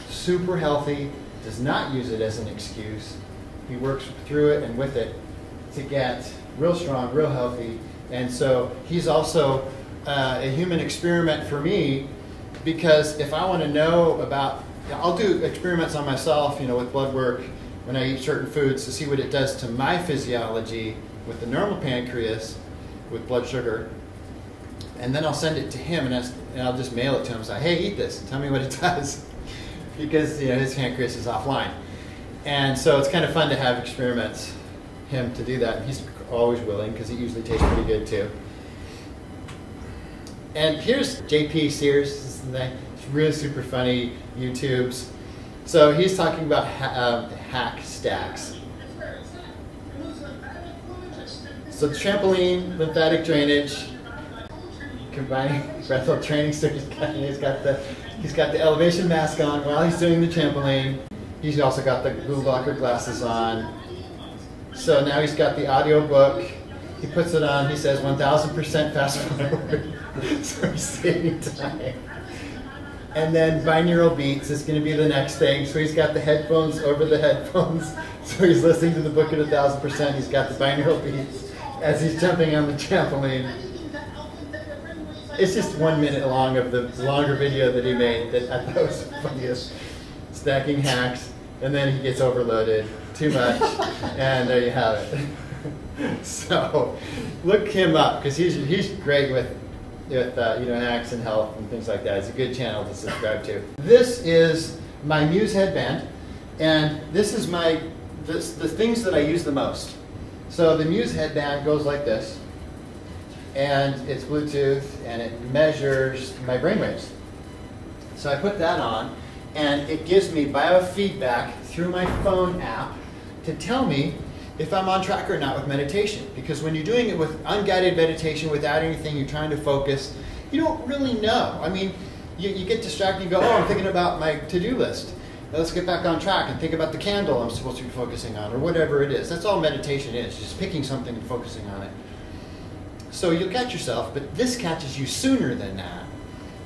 Super healthy, does not use it as an excuse. He works through it and with it to get real strong, real healthy. And so he's also a human experiment for me, because if I want to know about, I'll do experiments on myself, you know, with blood work when I eat certain foods to see what it does to my physiology with the normal pancreas with blood sugar. And then I'll send it to him, and I'll just mail it to him and say, hey, eat this and tell me what it does. Because, you know, his pancreas is offline. And so it's kind of fun to have experiments, him to do that. And he's always willing, because it usually tastes pretty good too. And here's J.P. Sears. It's really super funny, YouTubes. So he's talking about hack stacks. So trampoline, lymphatic drainage, combining breathwork training. So he's got the elevation mask on while he's doing the trampoline. He's also got the blue blocker glasses on. So now he's got the audio book. He puts it on. He says 1,000% fast forward. So he's saving time. And then binaural beats is going to be the next thing. So he's got the headphones over the headphones. So he's listening to the book at 1,000%. He's got the binaural beats as he's jumping on the trampoline. It's just 1 minute long of the longer video that he made that I thought was funniest. Stacking hacks, and then he gets overloaded too much, and there you have it. So look him up, because he's great with you know, hacks and health and things like that. It's a good channel to subscribe to. This is my Muse headband, and this is the things that I use the most. So the Muse headband goes like this. And it's Bluetooth, and it measures my brainwaves. So I put that on, and it gives me biofeedback through my phone app to tell me if I'm on track or not with meditation. Because when you're doing it with unguided meditation, without anything, you're trying to focus, you don't really know. I mean, you get distracted and go, oh, I'm thinking about my to-do list. Let's get back on track and think about the candle I'm supposed to be focusing on, or whatever it is. That's all meditation is, just picking something and focusing on it. So you'll catch yourself, but this catches you sooner than that.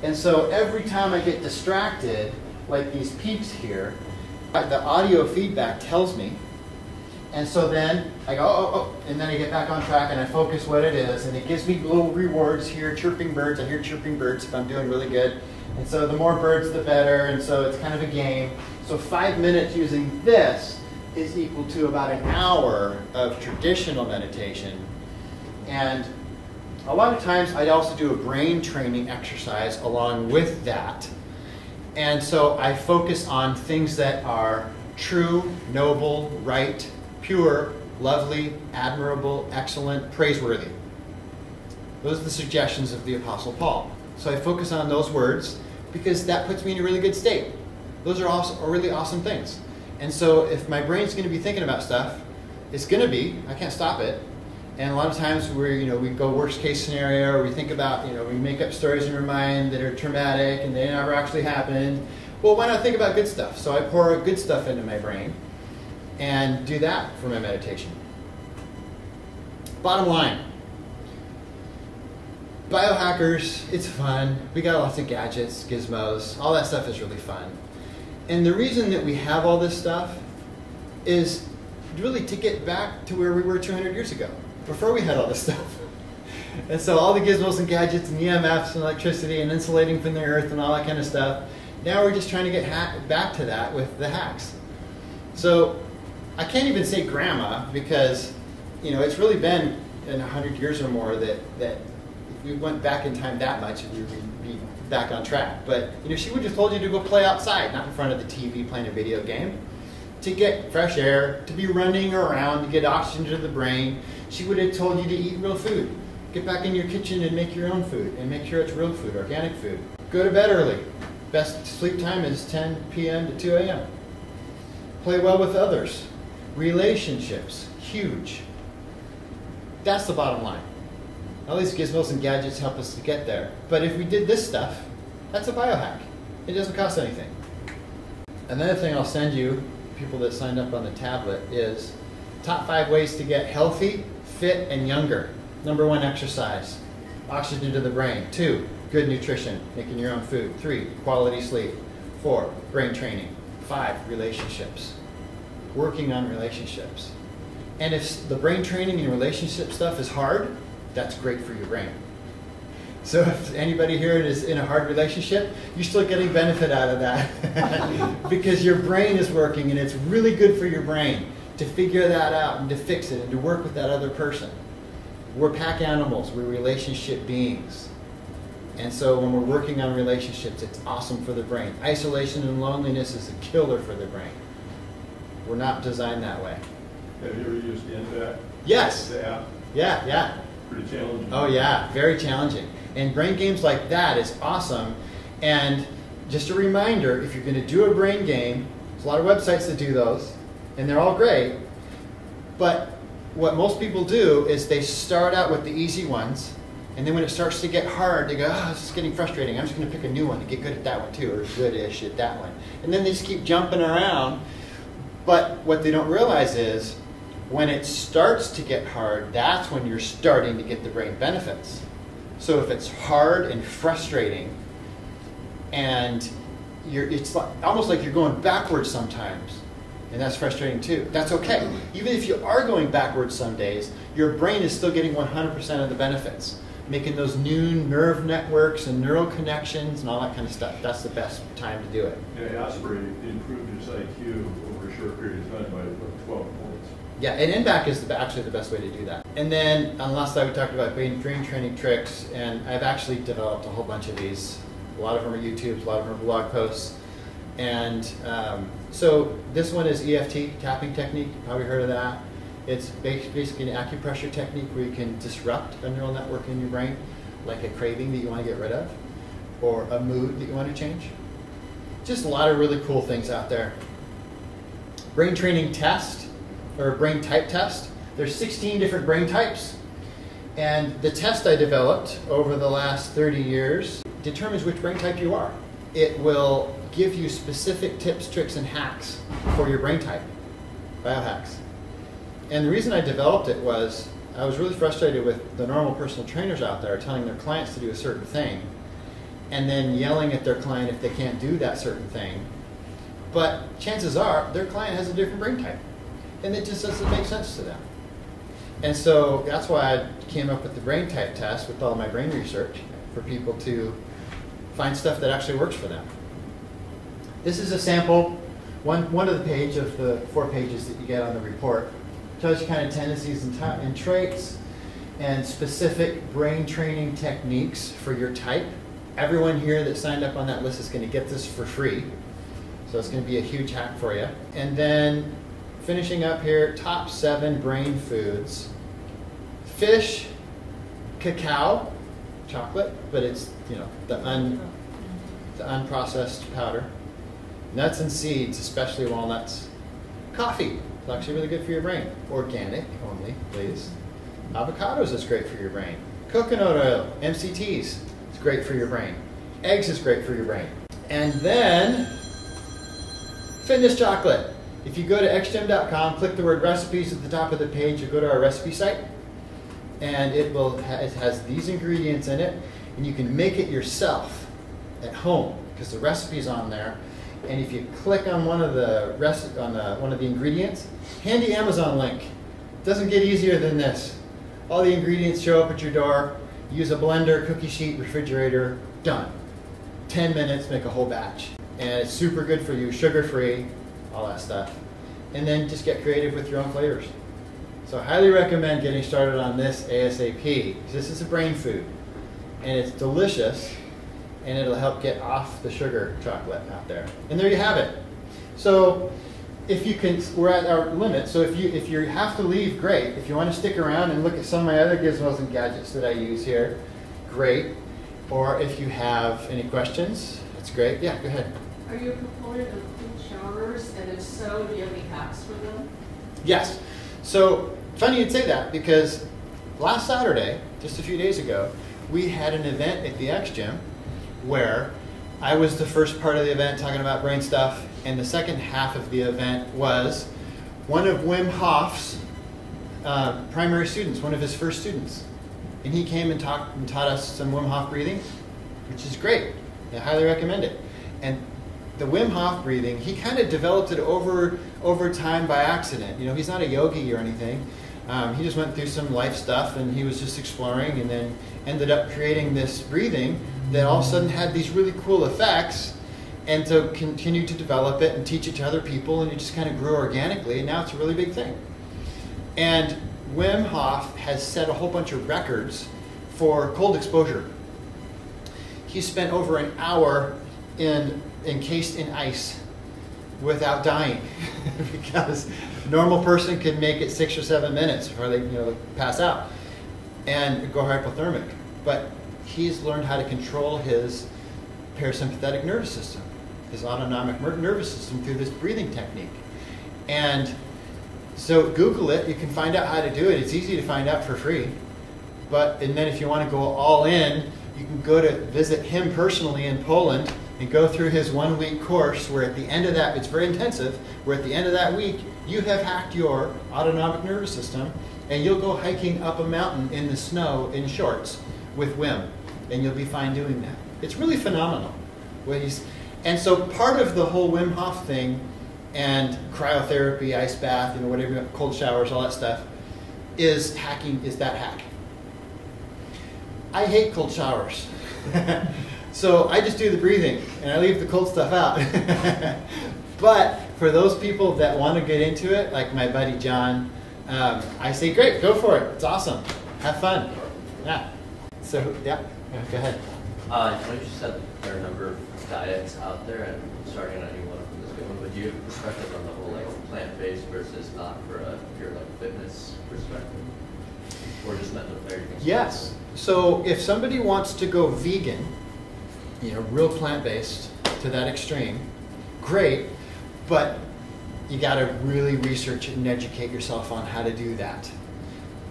And so every time I get distracted, like these peaks here, the audio feedback tells me. And so then I go, oh, oh, and then I get back on track and I focus what it is. And it gives me little rewards here, chirping birds. I hear chirping birds if I'm doing really good. And so the more birds, the better. And so it's kind of a game. So 5 minutes using this is equal to about an hour of traditional meditation. And a lot of times I'd also do a brain training exercise along with that. And so I focus on things that are true, noble, right, pure, lovely, admirable, excellent, praiseworthy. Those are the suggestions of the Apostle Paul. So I focus on those words because that puts me in a really good state. Those are also really awesome things. And so if my brain's going to be thinking about stuff, it's going to be, I can't stop it. And a lot of times we're, we go worst case scenario, or we think about, we make up stories in our mind that are traumatic and they never actually happened. Well, why not think about good stuff? So I pour good stuff into my brain and do that for my meditation. Bottom line, biohackers, it's fun. We got lots of gadgets, gizmos, all that stuff is really fun. And the reason that we have all this stuff is really to get back to where we were 200 years ago, before we had all this stuff. And so all the gizmos and gadgets and EMFs and electricity and insulating from the earth and all that kind of stuff, now we're just trying to get back to that with the hacks. So I can't even say grandma because it's really been in 100 years or more that if we went back in time that much, we would be back on track. But she would have told you to go play outside, not in front of the TV playing a video game, to get fresh air, to be running around, to get oxygen to the brain. She would have told you to eat real food. Get back in your kitchen and make your own food and make sure it's real food, organic food. Go to bed early. Best sleep time is 10 p.m. to 2 a.m. Play well with others. Relationships, huge. That's the bottom line. All these gizmos and gadgets help us to get there. But if we did this stuff, that's a biohack. It doesn't cost anything. Another thing I'll send you, people that signed up on the tablet, is top 5 ways to get healthy, fit, and younger. Number 1, exercise. Oxygen to the brain. 2, good nutrition, making your own food. 3, quality sleep. 4, brain training. 5, relationships. Working on relationships. And if the brain training and relationship stuff is hard, that's great for your brain. So if anybody here is in a hard relationship, you're still getting benefit out of that because your brain is working and it's really good for your brain to figure that out and to fix it and to work with that other person. We're pack animals, we're relationship beings. And so when we're working on relationships, it's awesome for the brain. Isolation and loneliness is a killer for the brain. We're not designed that way. Have you ever used Impact? Yes. The app? Yeah, yeah. Pretty challenging. Oh yeah, very challenging. And brain games like that is awesome. And just a reminder, if you're going to do a brain game, there's a lot of websites that do those, and they're all great. But what most people do is they start out with the easy ones, and then when it starts to get hard, they go, oh, this is getting frustrating. I'm just going to pick a new one and get good at that one too, or good-ish at that one. And then they just keep jumping around. But what they don't realize is when it starts to get hard, that's when you're starting to get the brain benefits. So if it's hard and frustrating, and it's almost like you're going backwards sometimes, and that's frustrating too. That's okay. Even if you are going backwards some days, your brain is still getting 100% of the benefits, making those new nerve networks and neural connections and all that kind of stuff. That's the best time to do it. Yeah, Astrid improved his IQ over a short period of time by 12 points. Yeah, and NBAC is actually the best way to do that. And then on the last slide we talked about brain training tricks, and I've actually developed a whole bunch of these. A lot of them are YouTubes, a lot of them are blog posts. And so this one is EFT, tapping technique. You've probably heard of that. It's basically an acupressure technique where you can disrupt a neural network in your brain, like a craving that you want to get rid of, or a mood that you want to change. Just a lot of really cool things out there. Brain training test, or brain type test. There's 16 different brain types. And the test I developed over the last 30 years determines which brain type you are. It will give you specific tips, tricks, and hacks for your brain type, biohacks. And the reason I developed it was I was really frustrated with the normal personal trainers out there telling their clients to do a certain thing, and then yelling at their client if they can't do that certain thing. But chances are their client has a different brain type, and it just doesn't make sense to them. And so that's why I came up with the brain type test with all my brain research, for people to find stuff that actually works for them. This is a sample, one of the page of the 4 pages that you get on the report. It tells you kind of tendencies and traits and specific brain training techniques for your type. Everyone here that signed up on that list is going to get this for free. So it's going to be a huge hack for you. And then finishing up here, top 7 brain foods. Fish, cacao, chocolate, but it's, you know, the unprocessed powder. Nuts and seeds, especially walnuts. Coffee, it's actually really good for your brain. Organic only, please. Avocados is great for your brain. Coconut oil, MCTs, it's great for your brain. Eggs is great for your brain. And then, fitness chocolate. If you go to xgym.com, click the word recipes at the top of the page, you go to our recipe site, and it has these ingredients in it, and you can make it yourself at home because the recipe's on there. And if you click on one of the ingredients, handy Amazon link. It doesn't get easier than this. All the ingredients show up at your door. Use a blender, cookie sheet, refrigerator, done. 10 minutes, make a whole batch, and it's super good for you, sugar-free, all that stuff. And then just get creative with your own flavors. So I highly recommend getting started on this ASAP. This is a brain food, and it's delicious, and it'll help get off the sugar chocolate out there. And there you have it. So if you can, we're at our limit, so if you have to leave, great. If you want to stick around and look at some of my other gizmos and gadgets that I use here, great. Or if you have any questions, that's great. Yeah, go ahead. Are you a proponent of cool showers, and if so, do you have any hacks for them? Yes. So funny you'd say that, because last Saturday, just a few days ago, we had an event at the X Gym where I was the first part of the event talking about brain stuff, and the second half of the event was one of Wim Hof's primary students, one of his first students. And he came and talked and taught us some Wim Hof breathing, which is great. I highly recommend it. And the Wim Hof breathing, he kind of developed it over time by accident. You know, he's not a yogi or anything. He just went through some life stuff, and he was just exploring, and then ended up creating this breathing that all of a sudden had these really cool effects, and so continued to develop it and teach it to other people, and it just kind of grew organically, and now it's a really big thing. And Wim Hof has set a whole bunch of records for cold exposure. He spent over an hour encased in ice without dying, because a normal person could make it 6 or 7 minutes before they, you know, pass out and go hypothermic. But he's learned how to control his parasympathetic nervous system, his autonomic nervous system, through this breathing technique. And so Google it, you can find out how to do it. It's easy to find out for free. But, and then if you want to go all in, you can go to visit him personally in Poland and go through his 1-week course, where at the end of that, it's very intensive, where at the end of that week, you have hacked your autonomic nervous system, and you'll go hiking up a mountain in the snow in shorts with Wim, and you'll be fine doing that. It's really phenomenal. And so part of the whole Wim Hof thing, and cryotherapy, ice bath, you know, whatever, cold showers, all that stuff, is hacking, is that hack. I hate cold showers. So I just do the breathing, and I leave the cold stuff out. But for those people that want to get into it, like my buddy John, I say, great, go for it. It's awesome. Have fun. Yeah. So, yeah, go ahead. I just said there are a number of diets out there, and I'm starting on any one of them is good one. Would you have perspective on the whole, like, plant-based versus not for a pure, like, fitness perspective? Or just mental clarity? Yes. So if somebody wants to go vegan, you know, real plant-based to that extreme, great, but you got to really research and educate yourself on how to do that,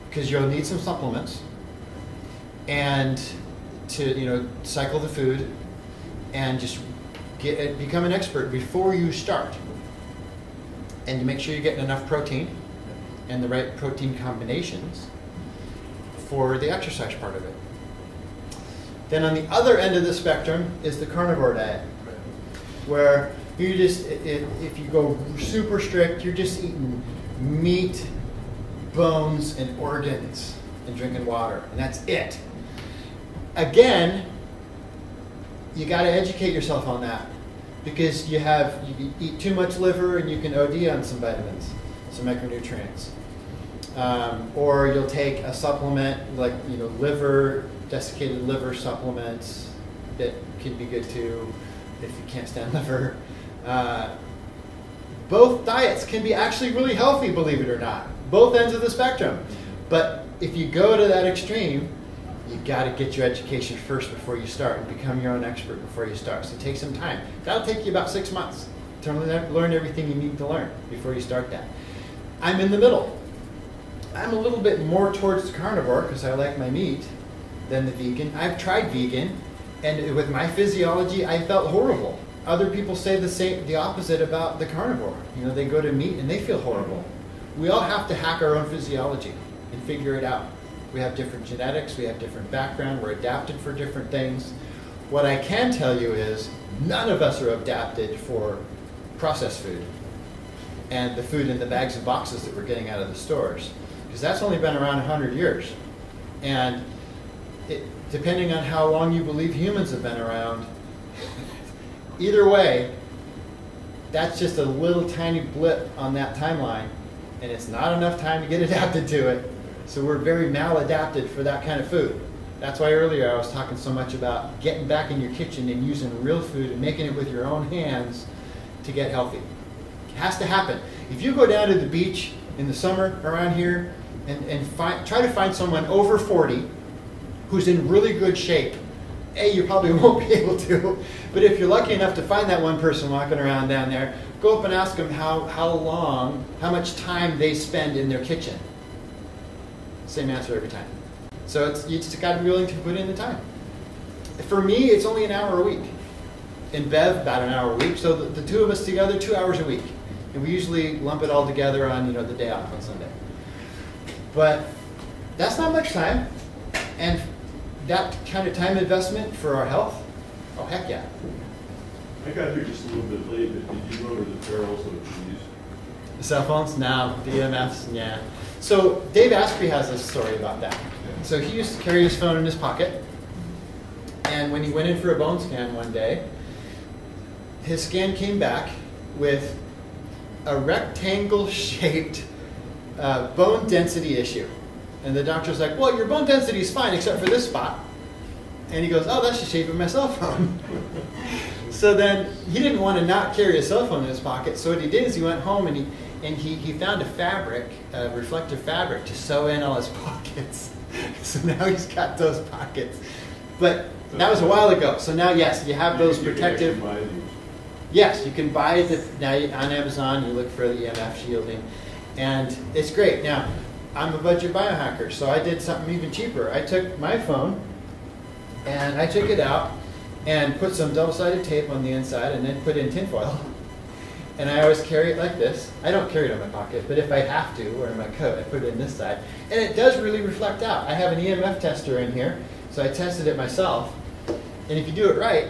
because you'll need some supplements, and to, you know, cycle the food, and just become an expert before you start, and to make sure you're getting enough protein and the right protein combinations for the exercise part of it. Then on the other end of the spectrum is the carnivore diet, where you just, if you go super strict, you're just eating meat, bones, and organs, and drinking water, and that's it. Again, you got to educate yourself on that, because you eat too much liver and you can OD on some vitamins, some micronutrients, or you'll take a supplement like liver, desiccated liver supplements that can be good too if you can't stand liver. Both diets can be actually really healthy, believe it or not. Both ends of the spectrum, but if you go to that extreme, you got to get your education first before you start and become your own expert before you start. So take some time. That'll take you about 6 months to learn everything you need to learn before you start that. I'm in the middle. I'm a little bit more towards carnivore because I like my meat than the vegan. I've tried vegan, and with my physiology, I felt horrible. Other people say the opposite about the carnivore. They go to meat and they feel horrible. We all have to hack our own physiology and figure it out. We have different genetics, we have different background, we're adapted for different things. What I can tell you is none of us are adapted for processed food and the food in the bags and boxes that we're getting out of the stores, because that's only been around 100 years. And depending on how long you believe humans have been around, either way, that's just a little tiny blip on that timeline, and it's not enough time to get adapted to it. So we're very maladapted for that kind of food. That's why earlier I was talking so much about getting back in your kitchen and using real food and making it with your own hands to get healthy. It has to happen. If you go down to the beach in the summer around here and try to find someone over 40 who's in really good shape, you probably won't be able to. But if you're lucky enough to find that one person walking around down there, go up and ask them how much time they spend in their kitchen. Same answer every time. So you just got to be willing to put in the time. For me, it's only an hour a week. In Bev, about an hour a week. So the two of us together, 2 hours a week. And we usually lump it all together on the day off on Sunday. But that's not much time. And that kind of time investment for our health, oh heck yeah. I got here just a little bit late, but did you go over the perils of cheese? The cell phones? No. The EMFs? Yeah. So Dave Asprey has a story about that. So he used to carry his phone in his pocket, and when he went in for a bone scan one day, his scan came back with a rectangle-shaped bone density issue. And the doctor's like, well, your bone density is fine except for this spot. And he goes, oh, that's the shape of my cell phone. So then he didn't want to not carry his cell phone in his pocket, so what he did is he went home and he found a fabric, a reflective fabric, to sew in all his pockets. So now he's got those pockets. But that was a while ago. So now, yes, you have those protective. You can actually buy these. Yes, you can buy the, now on Amazon, you look for the EMF shielding. And it's great. Now, I'm a budget biohacker, so I did something even cheaper. I took my phone, and I took it out, and put some double-sided tape on the inside, and then put in tinfoil. And I always carry it like this. I don't carry it in my pocket, but if I have to, or in my coat, I put it in this side. And it does really reflect out. I have an EMF tester in here, so I tested it myself. And if you do it right,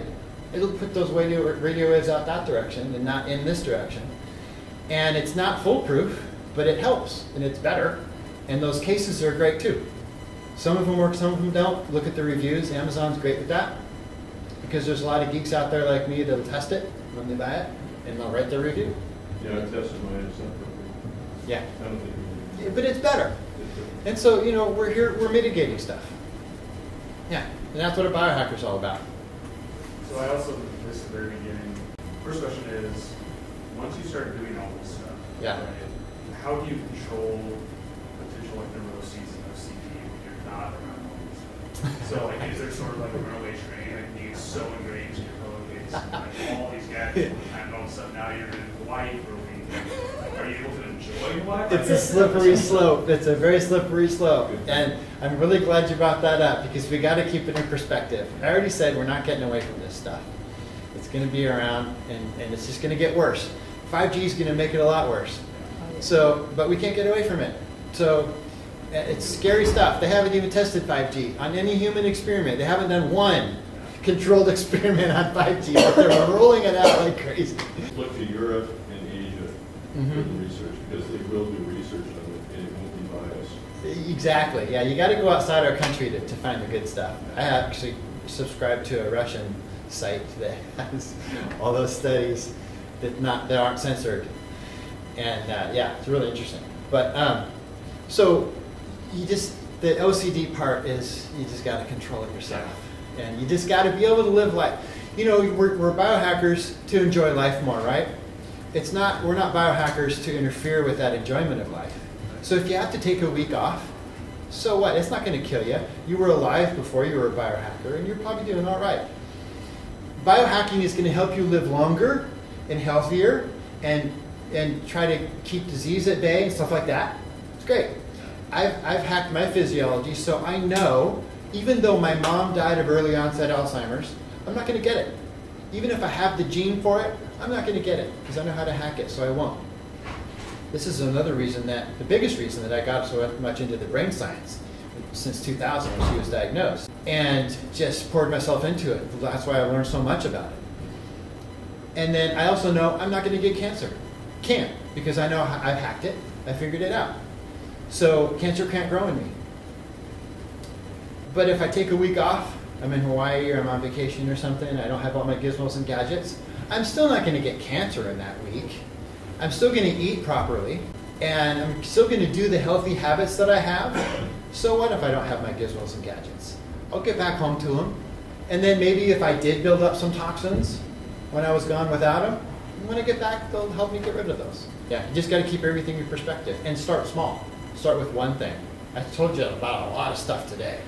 it'll put those radio waves out that direction and not in this direction. And it's not foolproof, but it helps, and it's better. And those cases are great too. Some of them work, some of them don't. Look at the reviews. Amazon's great with that, because there's a lot of geeks out there like me that'll test it when they buy it. And they'll write their review. Yeah, I tested mine separately. Yeah. I don't think we did. But it's better. And so, we're here, we're mitigating stuff. Yeah, and that's what a biohacker's all about. So I also missed the very beginning. First question is, once you start doing all this stuff, yeah, right, how do you control potential neuroses and OCD when you're not around all this stuff? So is there sort of like a runaway train, you get so enraged in your pillowcase, like all these gadgets, and all of a sudden now you're in Hawaii for a week. Are you able to enjoy life? It's a slippery slope. It's a very slippery slope. And I'm really glad you brought that up, because we got to keep it in perspective. I already said we're not getting away from this stuff. It's going to be around, and it's just going to get worse. 5G is going to make it a lot worse. So, but we can't get away from it. So It's scary stuff. They haven't even tested 5G on any human experiment. They haven't done one controlled experiment on 5G, but they're rolling it out like crazy. Look to Europe and Asia for the research, because they will do research on it and it won't be biased. Exactly. Yeah, you got to go outside our country to find the good stuff. I actually subscribed to a Russian site that has all those studies that aren't censored, and yeah, it's really interesting. But so you just, the OCD part is you just got to control it yourself, and you just got to be able to live life. You know, we're biohackers to enjoy life more, right? It's not, we're not biohackers to interfere with that enjoyment of life. So if you have to take a week off, so what? It's not going to kill you. You were alive before you were a biohacker, and you're probably doing all right. Biohacking is going to help you live longer and healthier, and try to keep disease at bay and stuff like that. It's great. I've hacked my physiology, so I know, even though my mom died of early onset Alzheimer's, I'm not going to get it. Even if I have the gene for it, I'm not going to get it, because I know how to hack it, so I won't. This is another reason that, the biggest reason that I got so much into the brain science since 2000, when she was diagnosed, and just poured myself into it. That's why I learned so much about it. And then I also know I'm not going to get cancer. Can't, because I know I've hacked it, I figured it out. So cancer can't grow in me. But if I take a week off, I'm in Hawaii or I'm on vacation or something, I don't have all my gizmos and gadgets, I'm still not going to get cancer in that week. I'm still going to eat properly, and I'm still going to do the healthy habits that I have. So what if I don't have my gizmos and gadgets? I'll get back home to them. And then maybe if I did build up some toxins when I was gone without them, when I get back, they'll help me get rid of those. Yeah, you just got to keep everything in perspective and start small. Start with one thing. I told you about a lot of stuff today.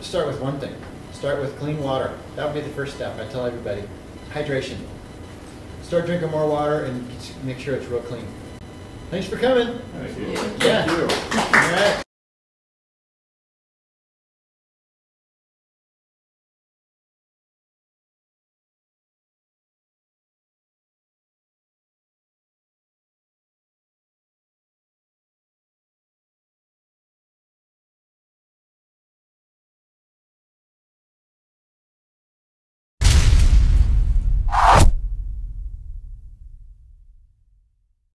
Start with one thing. Start with clean water. That would be the first step. I tell everybody, hydration. Start drinking more water and make sure it's real clean. Thanks for coming. Thank you. Yeah. Thank you. All right.